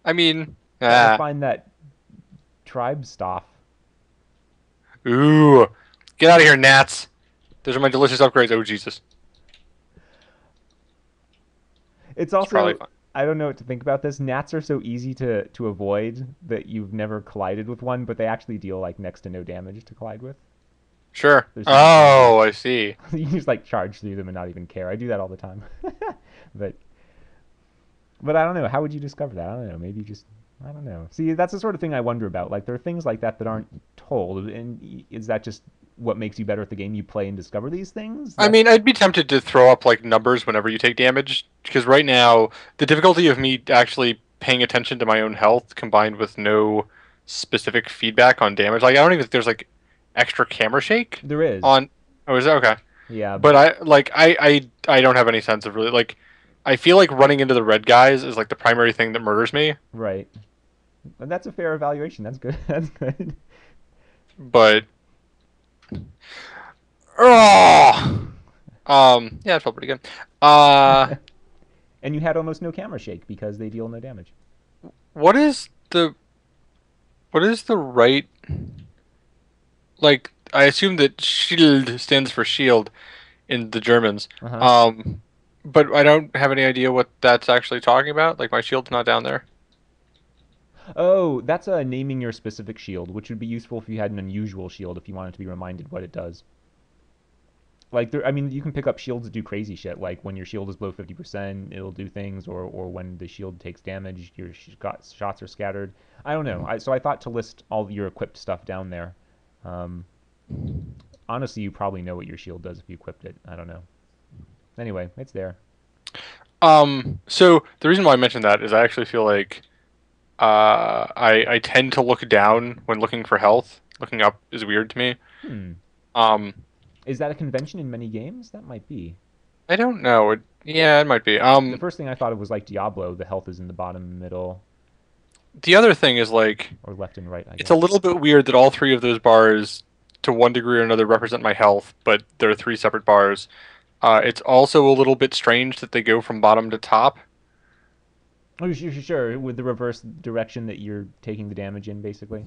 I mean, find that tribe stuff. Ooh, get out of here, gnats! Those are my delicious upgrades. Oh Jesus. It's also, I don't know what to think about this. Gnats are so easy to avoid that you've never collided with one, but they actually deal like next to no damage to collide with. Sure. Oh, I see. You just like charge through them and not even care. I do that all the time. But I don't know. How would you discover that? I don't know. Maybe you just... I don't know. See, that's the sort of thing I wonder about. Like, there are things like that that aren't told. And is that just what makes you better at the game you play and discover these things? That's... I mean, I'd be tempted to throw up, like, numbers whenever you take damage. Because right now, the difficulty of me actually paying attention to my own health combined with no specific feedback on damage. Like, I don't even think there's, like, extra camera shake. There is. On... Oh, is there? Okay. Yeah. But I, like, I don't have any sense of really, like... I feel like running into the red guys is, like, the primary thing that murders me. Right. And that's a fair evaluation. That's good. That's good. But... Oh! Yeah, it felt pretty good. And you had almost no camera shake because they deal no damage. What is the right... Like, I assume that Schild stands for shield in the Germans. Uh-huh. But I don't have any idea what that's actually talking about. Like, my shield's not down there. Oh, that's naming your specific shield, which would be useful if you had an unusual shield, if you wanted to be reminded what it does. Like, there, I mean, you can pick up shields that do crazy shit. Like, when your shield is below 50%, it'll do things, or when the shield takes damage, your shots are scattered. I don't know. So I thought to list all your equipped stuff down there. Honestly, you probably know what your shield does if you equipped it. I don't know. Anyway, it's there. So the reason why I mentioned that is I actually feel like I tend to look down when looking for health. Looking up is weird to me. Hmm. Is that a convention in many games? That might be. I don't know. Yeah, it might be. The first thing I thought of was like Diablo. The health is in the bottom middle. The other thing is like... Or left and right, I guess. It's a little bit weird that all three of those bars, to one degree or another, represent my health, but they're three separate bars. It's also a little bit strange that they go from bottom to top. Oh, sure, with the reverse direction that you're taking the damage in, basically.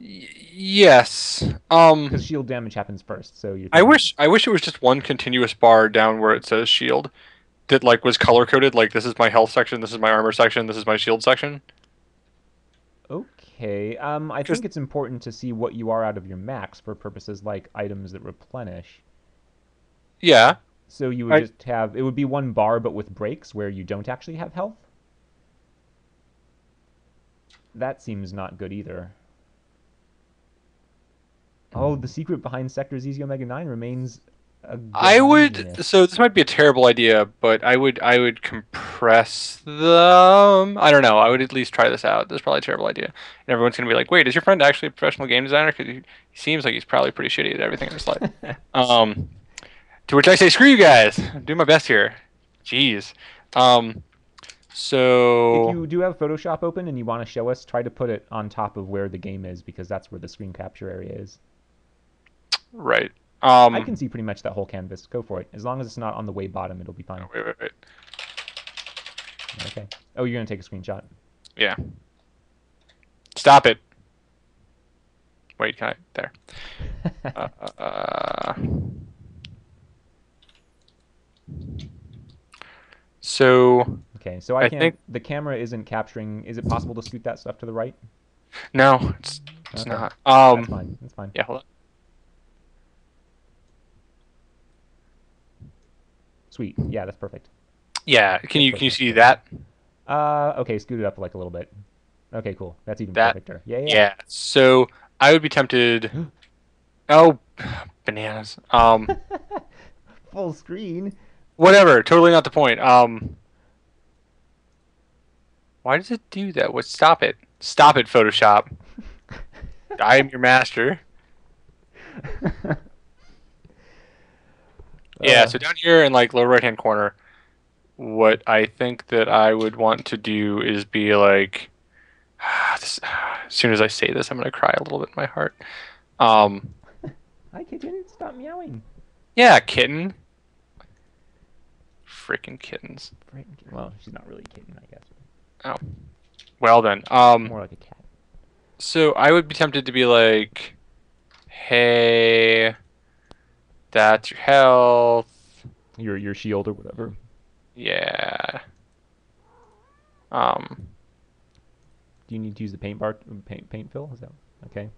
Yes. Because shield damage happens first, so you. I wish it was just one continuous bar down where it says shield, that like was color coded. Like this is my health section, this is my armor section, this is my shield section. Okay. I think it's important to see what you are out of your max for purposes like items that replenish. Yeah. So you would just have... It would be one bar, but with breaks where you don't actually have health? That seems not good either. Oh, the secret behind Sector ZZ Omega 9 remains... I would... So this might be a terrible idea, but I would compress them. I don't know. I would at least try this out. This is probably a terrible idea. And everyone's going to be like, wait, is your friend actually a professional game designer? Because he seems like he's probably pretty shitty at everything on his life. To which I say, screw you guys. I'm doing my best here. Jeez. So... If you do have Photoshop open and you want to show us, try to put it on top of where the game is, because that's where the screen capture area is. Right. I can see pretty much that whole canvas. Go for it. As long as it's not on the way bottom, it'll be fine. Oh, wait. Okay. Oh, you're going to take a screenshot. Yeah. Stop it. Wait, can I... There. So okay, so I can't, think the camera isn't capturing. Is it possible to scoot that stuff to the right? No, it's okay. Not. That's fine. That's fine. Yeah, hold on. Sweet. Yeah, that's perfect. Yeah, can you see that? Okay, scoot it up like a little bit. Okay, cool. That's even perfecter. Yeah. So I would be tempted. Oh, bananas. Full screen. Whatever, totally not the point. Why does it do that? What? Stop it. Stop it, Photoshop. I am your master. Yeah, so down here in like lower right-hand corner, what I think that I would want to do is be like... as soon as I say this, I'm going to cry a little bit in my heart. Hi, kitten. Stop meowing. Yeah, kitten. Freaking kittens. Well, she's not really a kitten, I guess. Oh. Well, then. More like a cat. So I would be tempted to be like, hey, that's your health. Your shield or whatever. Yeah. Do you need to use the paint bar, paint fill? Is that okay?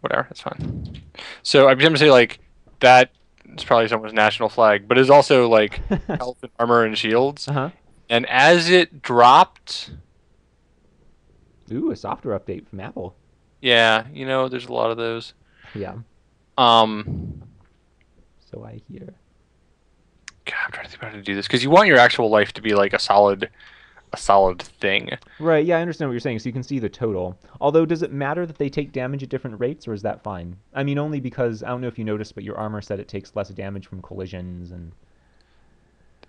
Whatever, that's fine. So I'm going to say like that is probably someone's national flag, but it's also like health and armor and shields. Uh-huh. And as it dropped, ooh, a software update from Apple. Yeah, you know, there's a lot of those. Yeah. So I hear. God, I'm trying to think about how to do this because you want your actual life to be like a solid thing. Right, yeah, I understand what you're saying. So you can see the total. Although, does it matter that they take damage at different rates, or is that fine? I mean, only because, I don't know if you noticed, but your armor said it takes less damage from collisions. And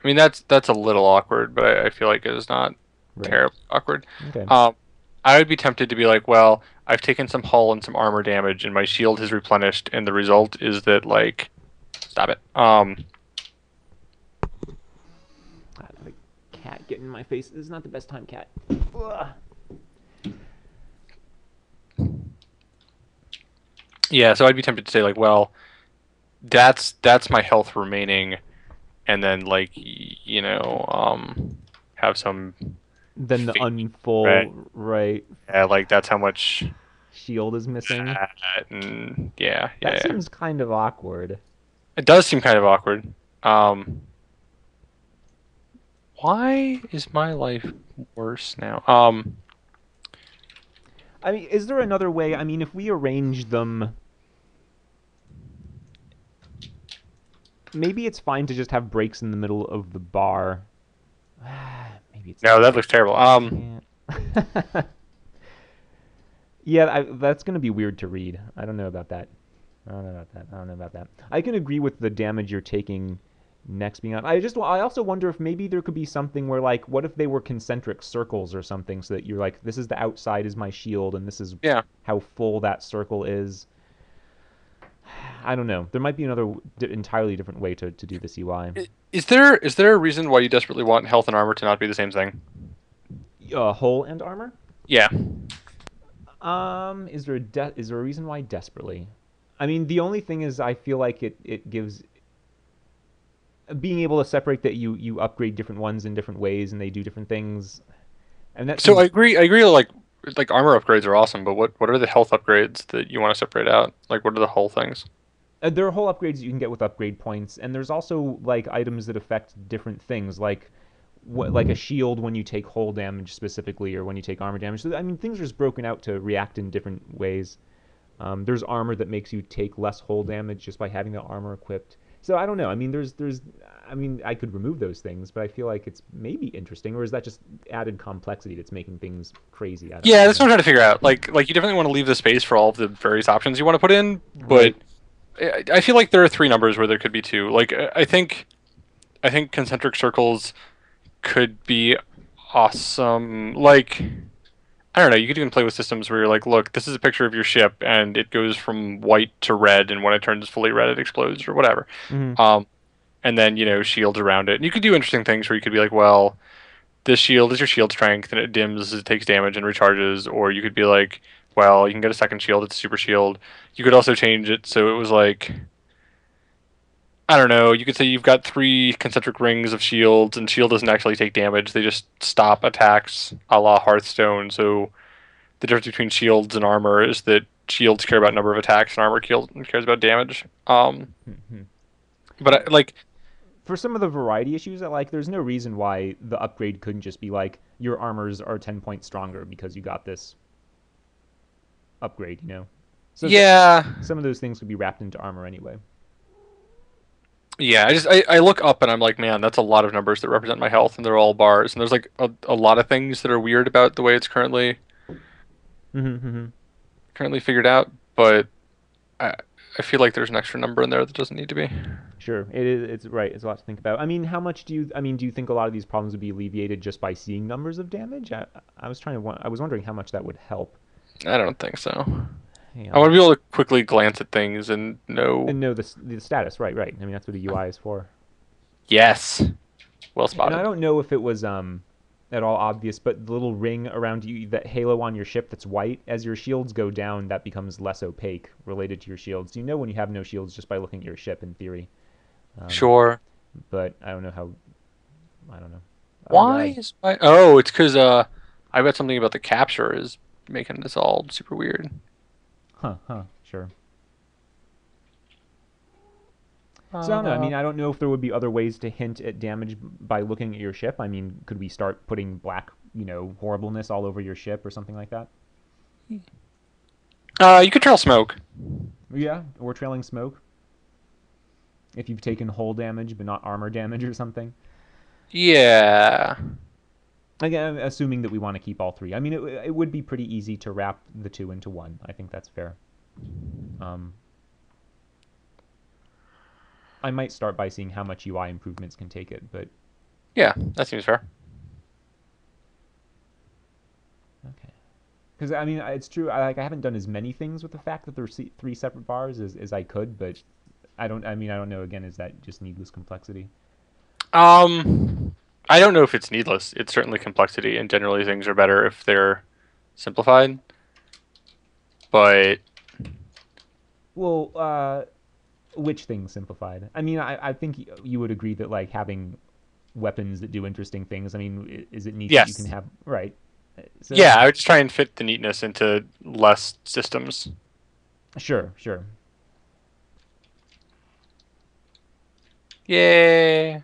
I mean, that's a little awkward, but I feel like it is not terribly awkward. Okay. I would be tempted to be like, well, I've taken some hull and some armor damage, and my shield has replenished, and the result is that, like, stop it. Cat getting in my face. This is not the best time, cat. Ugh. Yeah, so I'd be tempted to say, like, well, that's my health remaining, and then, like, you know, have some... Then the unfull, right? Yeah, like that's how much shield is missing. And yeah, that seems kind of awkward. It does seem kind of awkward. Why is my life worse now? I mean, is there another way? I mean, if we arrange them, maybe it's fine to just have breaks in the middle of the bar. No, that looks terrible. Yeah, that's going to be weird to read. I don't know about that. I can agree with the damage you're taking next being on. I also wonder if maybe there could be something where, like, what if they were concentric circles or something, so that you're like, this is the outside is my shield, and this is how full that circle is. I don't know. There might be another entirely different way to do this UI. Is there a reason why you desperately want health and armor to not be the same thing? Hull and armor? Yeah. Is there a reason why desperately? I mean, the only thing is I feel like it gives... Being able to separate that you upgrade different ones in different ways and they do different things. And that so seems... I agree like armor upgrades are awesome, but what are the health upgrades that you want to separate out? Like, what are the whole things? There are whole upgrades you can get with upgrade points, and there's also like items that affect different things, like a shield when you take hull damage specifically, or when you take armor damage. So I mean, things are just broken out to react in different ways. There's armor that makes you take less hull damage just by having the armor equipped. So I don't know. I mean, I could remove those things, but I feel like it's maybe interesting, or is that just added complexity that's making things crazy? Yeah, that's what I'm trying to figure out. Like you definitely want to leave the space for all of the various options you want to put in, but I feel like there are three numbers where there could be two. Like, I think concentric circles could be awesome. Like, I don't know. You could even play with systems where you're like, look, this is a picture of your ship, and it goes from white to red, and when it turns fully red, it explodes or whatever. Mm-hmm. And then, you know, shields around it. And you could do interesting things where you could be like, well, this shield is your shield strength, and it dims as it takes damage and recharges. Or you could be like, well, you can get a second shield. It's a super shield. You could also change it so it was like... I don't know, you could say you've got three concentric rings of shields, and shield doesn't actually take damage, they just stop attacks a la Hearthstone, so the difference between shields and armor is that shields care about number of attacks, and armor cares about damage. But, for some of the variety issues, there's no reason why the upgrade couldn't just be like, your armors are 10 points stronger because you got this upgrade, you know? So yeah. Some of those things could be wrapped into armor anyway. Yeah, I look up and I'm like, man, that's a lot of numbers that represent my health, and they're all bars. And there's like a lot of things that are weird about the way it's currently figured out. But I feel like there's an extra number in there that doesn't need to be. Sure, it is. It's right. It's a lot to think about. I mean, how much do you? I mean, do you think a lot of these problems would be alleviated just by seeing numbers of damage? I was wondering how much that would help. I don't think so. I want to be able to quickly glance at things and know... And know the status, right. I mean, that's what the UI is for. Yes. Well spotted. And I don't know if it was at all obvious, but the little ring around you, that halo on your ship that's white, as your shields go down, that becomes less opaque related to your shields. You know when you have no shields just by looking at your ship, in theory. Sure. but I don't know how. I don't know. Why is my? Oh, it's because I read something about the capture is making this all super weird. Huh. Sure. So I don't know. I mean, I don't know if there would be other ways to hint at damage by looking at your ship. I mean, could we start putting black, you know, horribleness all over your ship or something like that? You could trail smoke. Yeah, or trailing smoke. If you've taken hull damage but not armor damage or something. Yeah. Again, assuming that we want to keep all three. I mean, it would be pretty easy to wrap the two into one. I think that's fair. I might start by seeing how much UI improvements can take it, but... Yeah, that seems fair. Okay. Because, I mean, it's true, I haven't done as many things with the fact that there's three separate bars as I could, but I don't know, again, is that just needless complexity? I don't know if it's needless. It's certainly complexity, and generally things are better if they're simplified. But... Well, which things simplified? I mean, I think you would agree that, like, having weapons that do interesting things, I mean, is it neat that you can have... Right. So, yeah, I would just try and fit the neatness into less systems. Sure. Yay!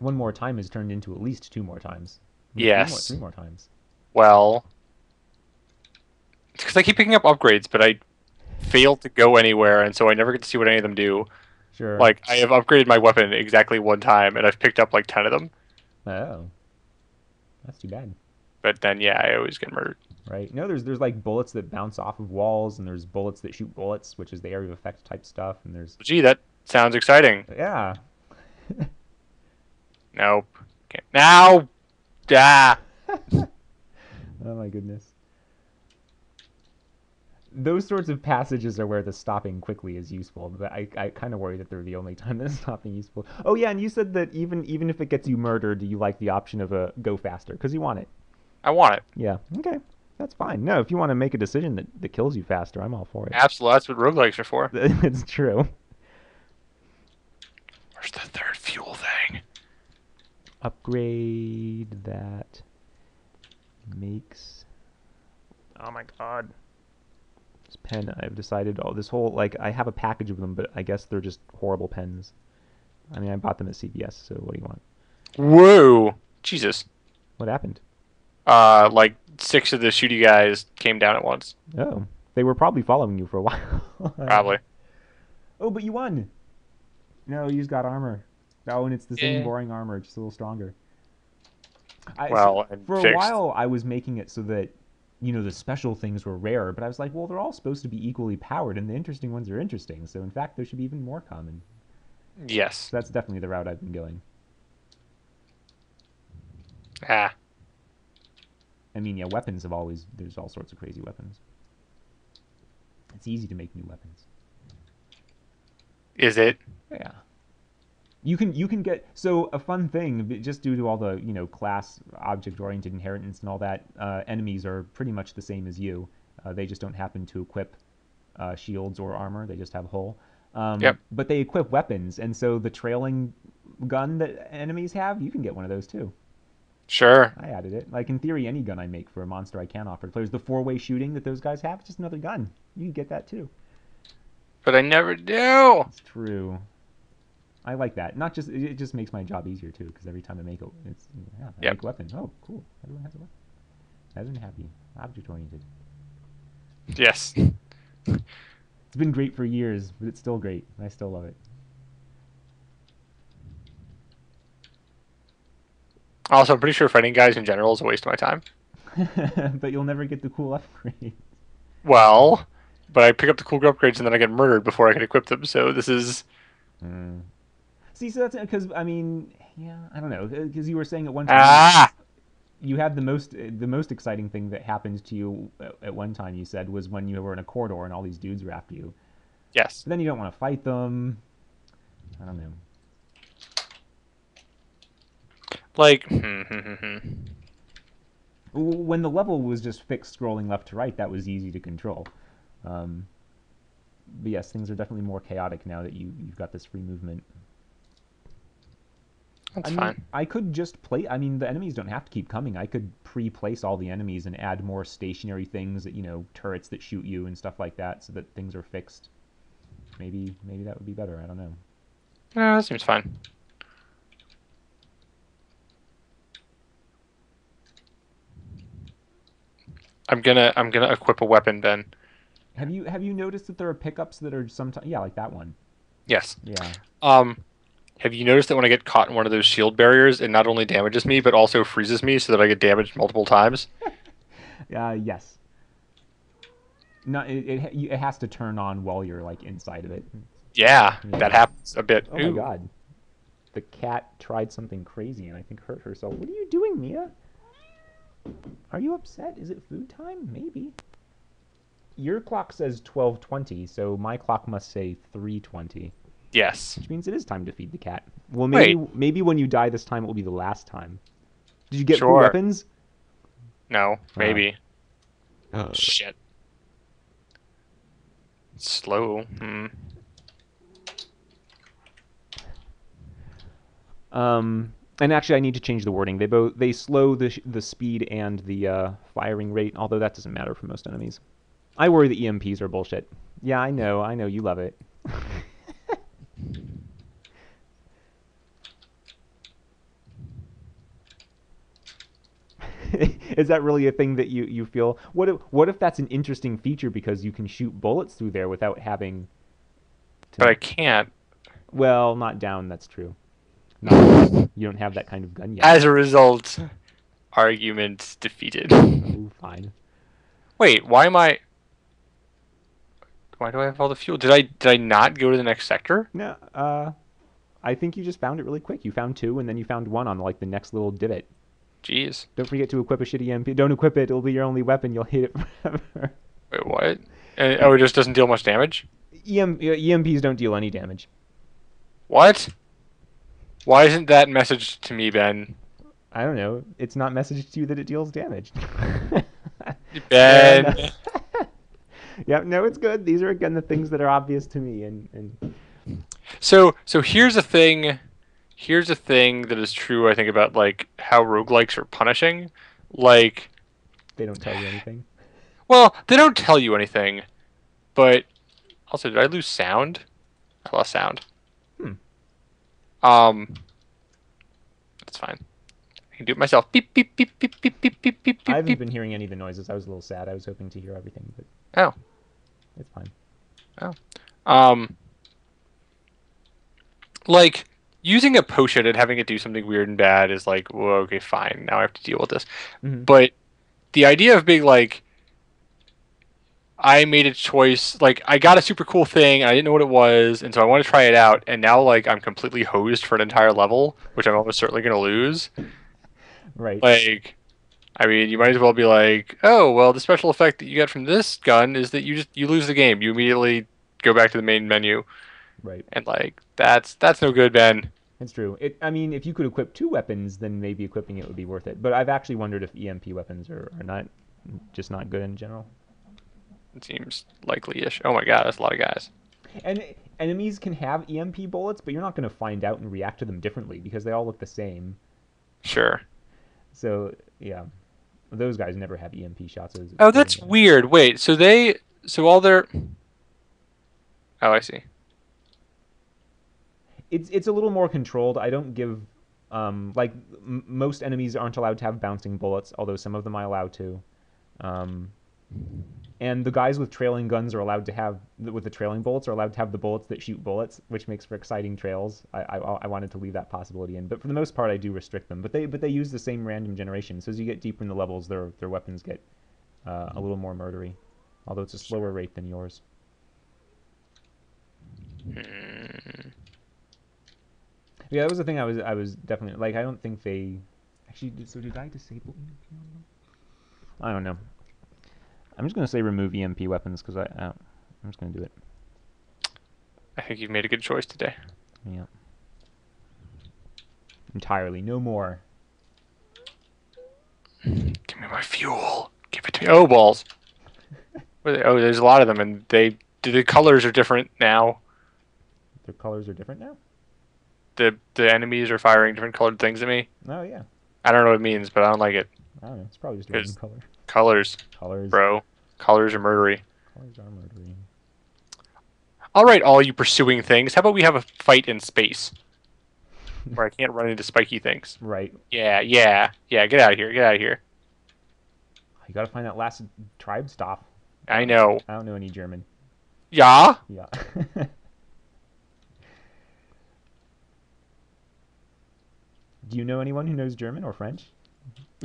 One more time is turned into at least two more times. Yes. Three more times. Well... Because I keep picking up upgrades, but I fail to go anywhere, and so I never get to see what any of them do. Sure. Like, I have upgraded my weapon exactly one time, and I've picked up, like, 10 of them. Oh. That's too bad. But then, yeah, I always get murdered. Right. No, there's, like, bullets that bounce off of walls, and there's bullets that shoot bullets, which is the area of effect type stuff, and there's... Gee, that sounds exciting. Yeah. Nope. Okay. Now! Ah! Oh, my goodness. Those sorts of passages are where the stopping quickly is useful, but I kind of worry that they're the only time that stopping is useful. Oh yeah, and you said that even if it gets you murdered, you like the option of a go faster, because you want it. I want it. Yeah, okay. That's fine. No, if you want to make a decision that kills you faster, I'm all for it. Absolutely, that's what roguelikes are for. It's true. Where's the third fuel thing? Upgrade that makes... Oh my god. Pen, I've decided, oh, this whole, like, I have a package of them, but I guess they're just horrible pens. I mean, I bought them at CVS, so what do you want? Whoa! Jesus. What happened? Like, 6 of the shooty guys came down at once. Oh. They were probably following you for a while. Probably. Oh, but you won! No, you just got armor. Oh, and it's the same boring armor, just a little stronger. For a while, I was making it so that, you know, the special things were rare, but I was like, well, they're all supposed to be equally powered, and the interesting ones are interesting, so in fact, those should be even more common. Yes. So that's definitely the route I've been going. Ah. I mean, yeah, weapons have always... There's all sorts of crazy weapons. It's easy to make new weapons. Is it? Yeah. You can get... So, a fun thing, just due to all the, you know, class, object-oriented inheritance and all that, enemies are pretty much the same as you. They just don't happen to equip shields or armor. They just have hull. Yep. But they equip weapons, and so the trailing gun that enemies have, you can get one of those, too. Sure. I added it. Like, in theory, any gun I make for a monster I can offer players. The four-way shooting that those guys have, it's just another gun. You can get that, too. But I never do! It's true. I like that. Not just it just makes my job easier too, because every time I make it, it's I make a weapon. Oh, cool! Everyone has a weapon. Everyone happy, object oriented. Yes. It's been great for years, but it's still great. I still love it. Also, I'm pretty sure fighting guys in general is a waste of my time. But you'll never get the cool upgrades. Well, but I pick up the cool upgrades and then I get murdered before I can equip them. So this is. Mm. See, so that's because I mean, yeah, I don't know, because you were saying at one time you had the most exciting thing that happened to you at one time. You said was when you were in a corridor and all these dudes were after you. Yes. But then you don't want to fight them. I don't know. Like when the level was just fixed, scrolling left to right, that was easy to control. But yes, things are definitely more chaotic now that you've got this free movement. That's fine. I could just play. I mean, the enemies don't have to keep coming. I could pre-place all the enemies and add more stationary things that, you know, turrets that shoot you and stuff like that, so that things are fixed. Maybe that would be better. I don't know. No, that seems fine. I'm gonna equip a weapon, Ben. Have you noticed that there are pickups that are sometimes, yeah, like that one? Yes. Yeah. Have you noticed that when I get caught in one of those shield barriers, it not only damages me, but also freezes me so that I get damaged multiple times? Yes. No, it has to turn on while you're, like, inside of it. Yeah, that happens a bit. Oh, ooh, my God. The cat tried something crazy and I think hurt herself. What are you doing, Mia? Are you upset? Is it food time? Maybe. Your clock says 12:20, so my clock must say 3:20. Yes. Which means it is time to feed the cat. Well, maybe when you die this time, it will be the last time. Did you get full weapons? No, maybe. Shit. It's slow. And actually, I need to change the wording. They slow the speed and the firing rate, although that doesn't matter for most enemies. I worry the EMPs are bullshit. Yeah, I know, you love it. Is that really a thing that you feel? What if that's an interesting feature because you can shoot bullets through there without having to... But I can't. Well, not down, that's true. Not, you don't have that kind of gun yet. As a result, argument defeated. Oh, fine. Wait, why do I have all the fuel? Did I not go to the next sector? No, I think you just found it really quick. You found two, and then you found one on, like, the next little divot. Jeez. Don't forget to equip a shitty MP. Don't equip it. It'll be your only weapon. You'll hate it forever. Wait, what? Oh, it just doesn't deal much damage? EMPs don't deal any damage. What? Why isn't that messaged to me, Ben? I don't know. It's not messaged to you that it deals damage. Ben. Yep, no, it's good. These are, again, the things that are obvious to me. And so here's a thing... Here's a thing that is true, I think, about, like, how roguelikes are punishing. Like, they don't tell you anything. Well, they don't tell you anything. But also, did I lose sound? I lost sound. That's fine. I can do it myself. Beep beep beep beep beep beep beep beep. I haven't been hearing any of the noises. I was a little sad. I was hoping to hear everything, but it's fine. Like, using a potion and having it do something weird and bad is like, whoa, okay, fine. Now I have to deal with this. Mm-hmm. But the idea of being like, I made a choice, like, I got a super cool thing, and I didn't know what it was, and so I want to try it out, and now, like, I'm completely hosed for an entire level, which I'm almost certainly going to lose. Right. Like, I mean, you might as well be like, oh, well, the special effect that you got from this gun is that you lose the game. You immediately go back to the main menu. Right. And, like, that's no good, Ben. That's true. I mean, if you could equip two weapons, then maybe equipping it would be worth it. But I've actually wondered if EMP weapons are just not good in general. It seems likely-ish. Oh my God, that's a lot of guys. And enemies can have EMP bullets, but you're not going to find out and react to them differently because they all look the same. Sure. So, yeah. Those guys never have EMP shots. Oh, that's weird. Wait, so they... So all their... Oh, I see. It's a little more controlled. I don't give, like, most enemies aren't allowed to have bouncing bullets, although some of them I allow to. And the guys with trailing guns are allowed to have, with the trailing bullets, are allowed to have the bullets that shoot bullets, which makes for exciting trails. I wanted to leave that possibility in, but for the most part, I do restrict them. But they use the same random generation, so as you get deeper in the levels, their weapons get a little more murdery, although it's a slower rate than yours. Yeah, that was the thing I was definitely, like, I don't think they actually did. So did I disable EMP? I don't know. I'm just going to say remove EMP weapons because I'm just going to do it. I think you've made a good choice today. Yeah. Entirely. No more. Give me my fuel. Give it to me. Oh, balls. Oh, there's a lot of them, and they The colors are different now. The colors are different now? The enemies are firing different colored things at me. Oh, yeah. I don't know what it means, but I don't like it. I don't know. It's probably just a different color. Colors. Colors. Bro. Colors are murdery. Colors are murdery. All right, all you pursuing things. How about we have a fight in space? Where I can't run into spiky things. Right. Yeah. Get out of here. Get out of here. You gotta find that last tribe stop. I know. I don't know any German. Ja? Yeah. Do you know anyone who knows German or French?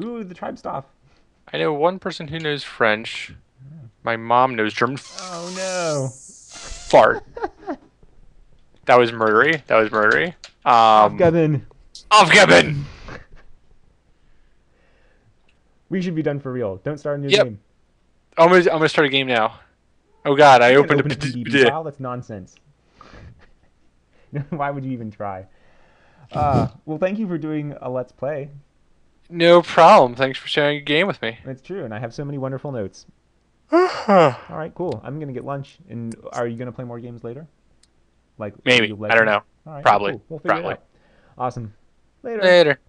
Ooh, the tribe stop. I know one person who knows French. My mom knows German. Oh, no. Fart. That was murdery. That was murdery. Aufgeben. Aufgeben! We should be done for real. Don't start a new game. I'm gonna start a game now. Oh god, I opened a PDB file? That's nonsense. Why would you even try? Well, thank you for doing a Let's Play. No problem. Thanks for sharing a game with me. That's true, and I have so many wonderful notes. Alright, cool. I'm gonna get lunch. And are you gonna play more games later? Like maybe. I don't know. All right, probably. Cool. We'll figure it out. Awesome. Later.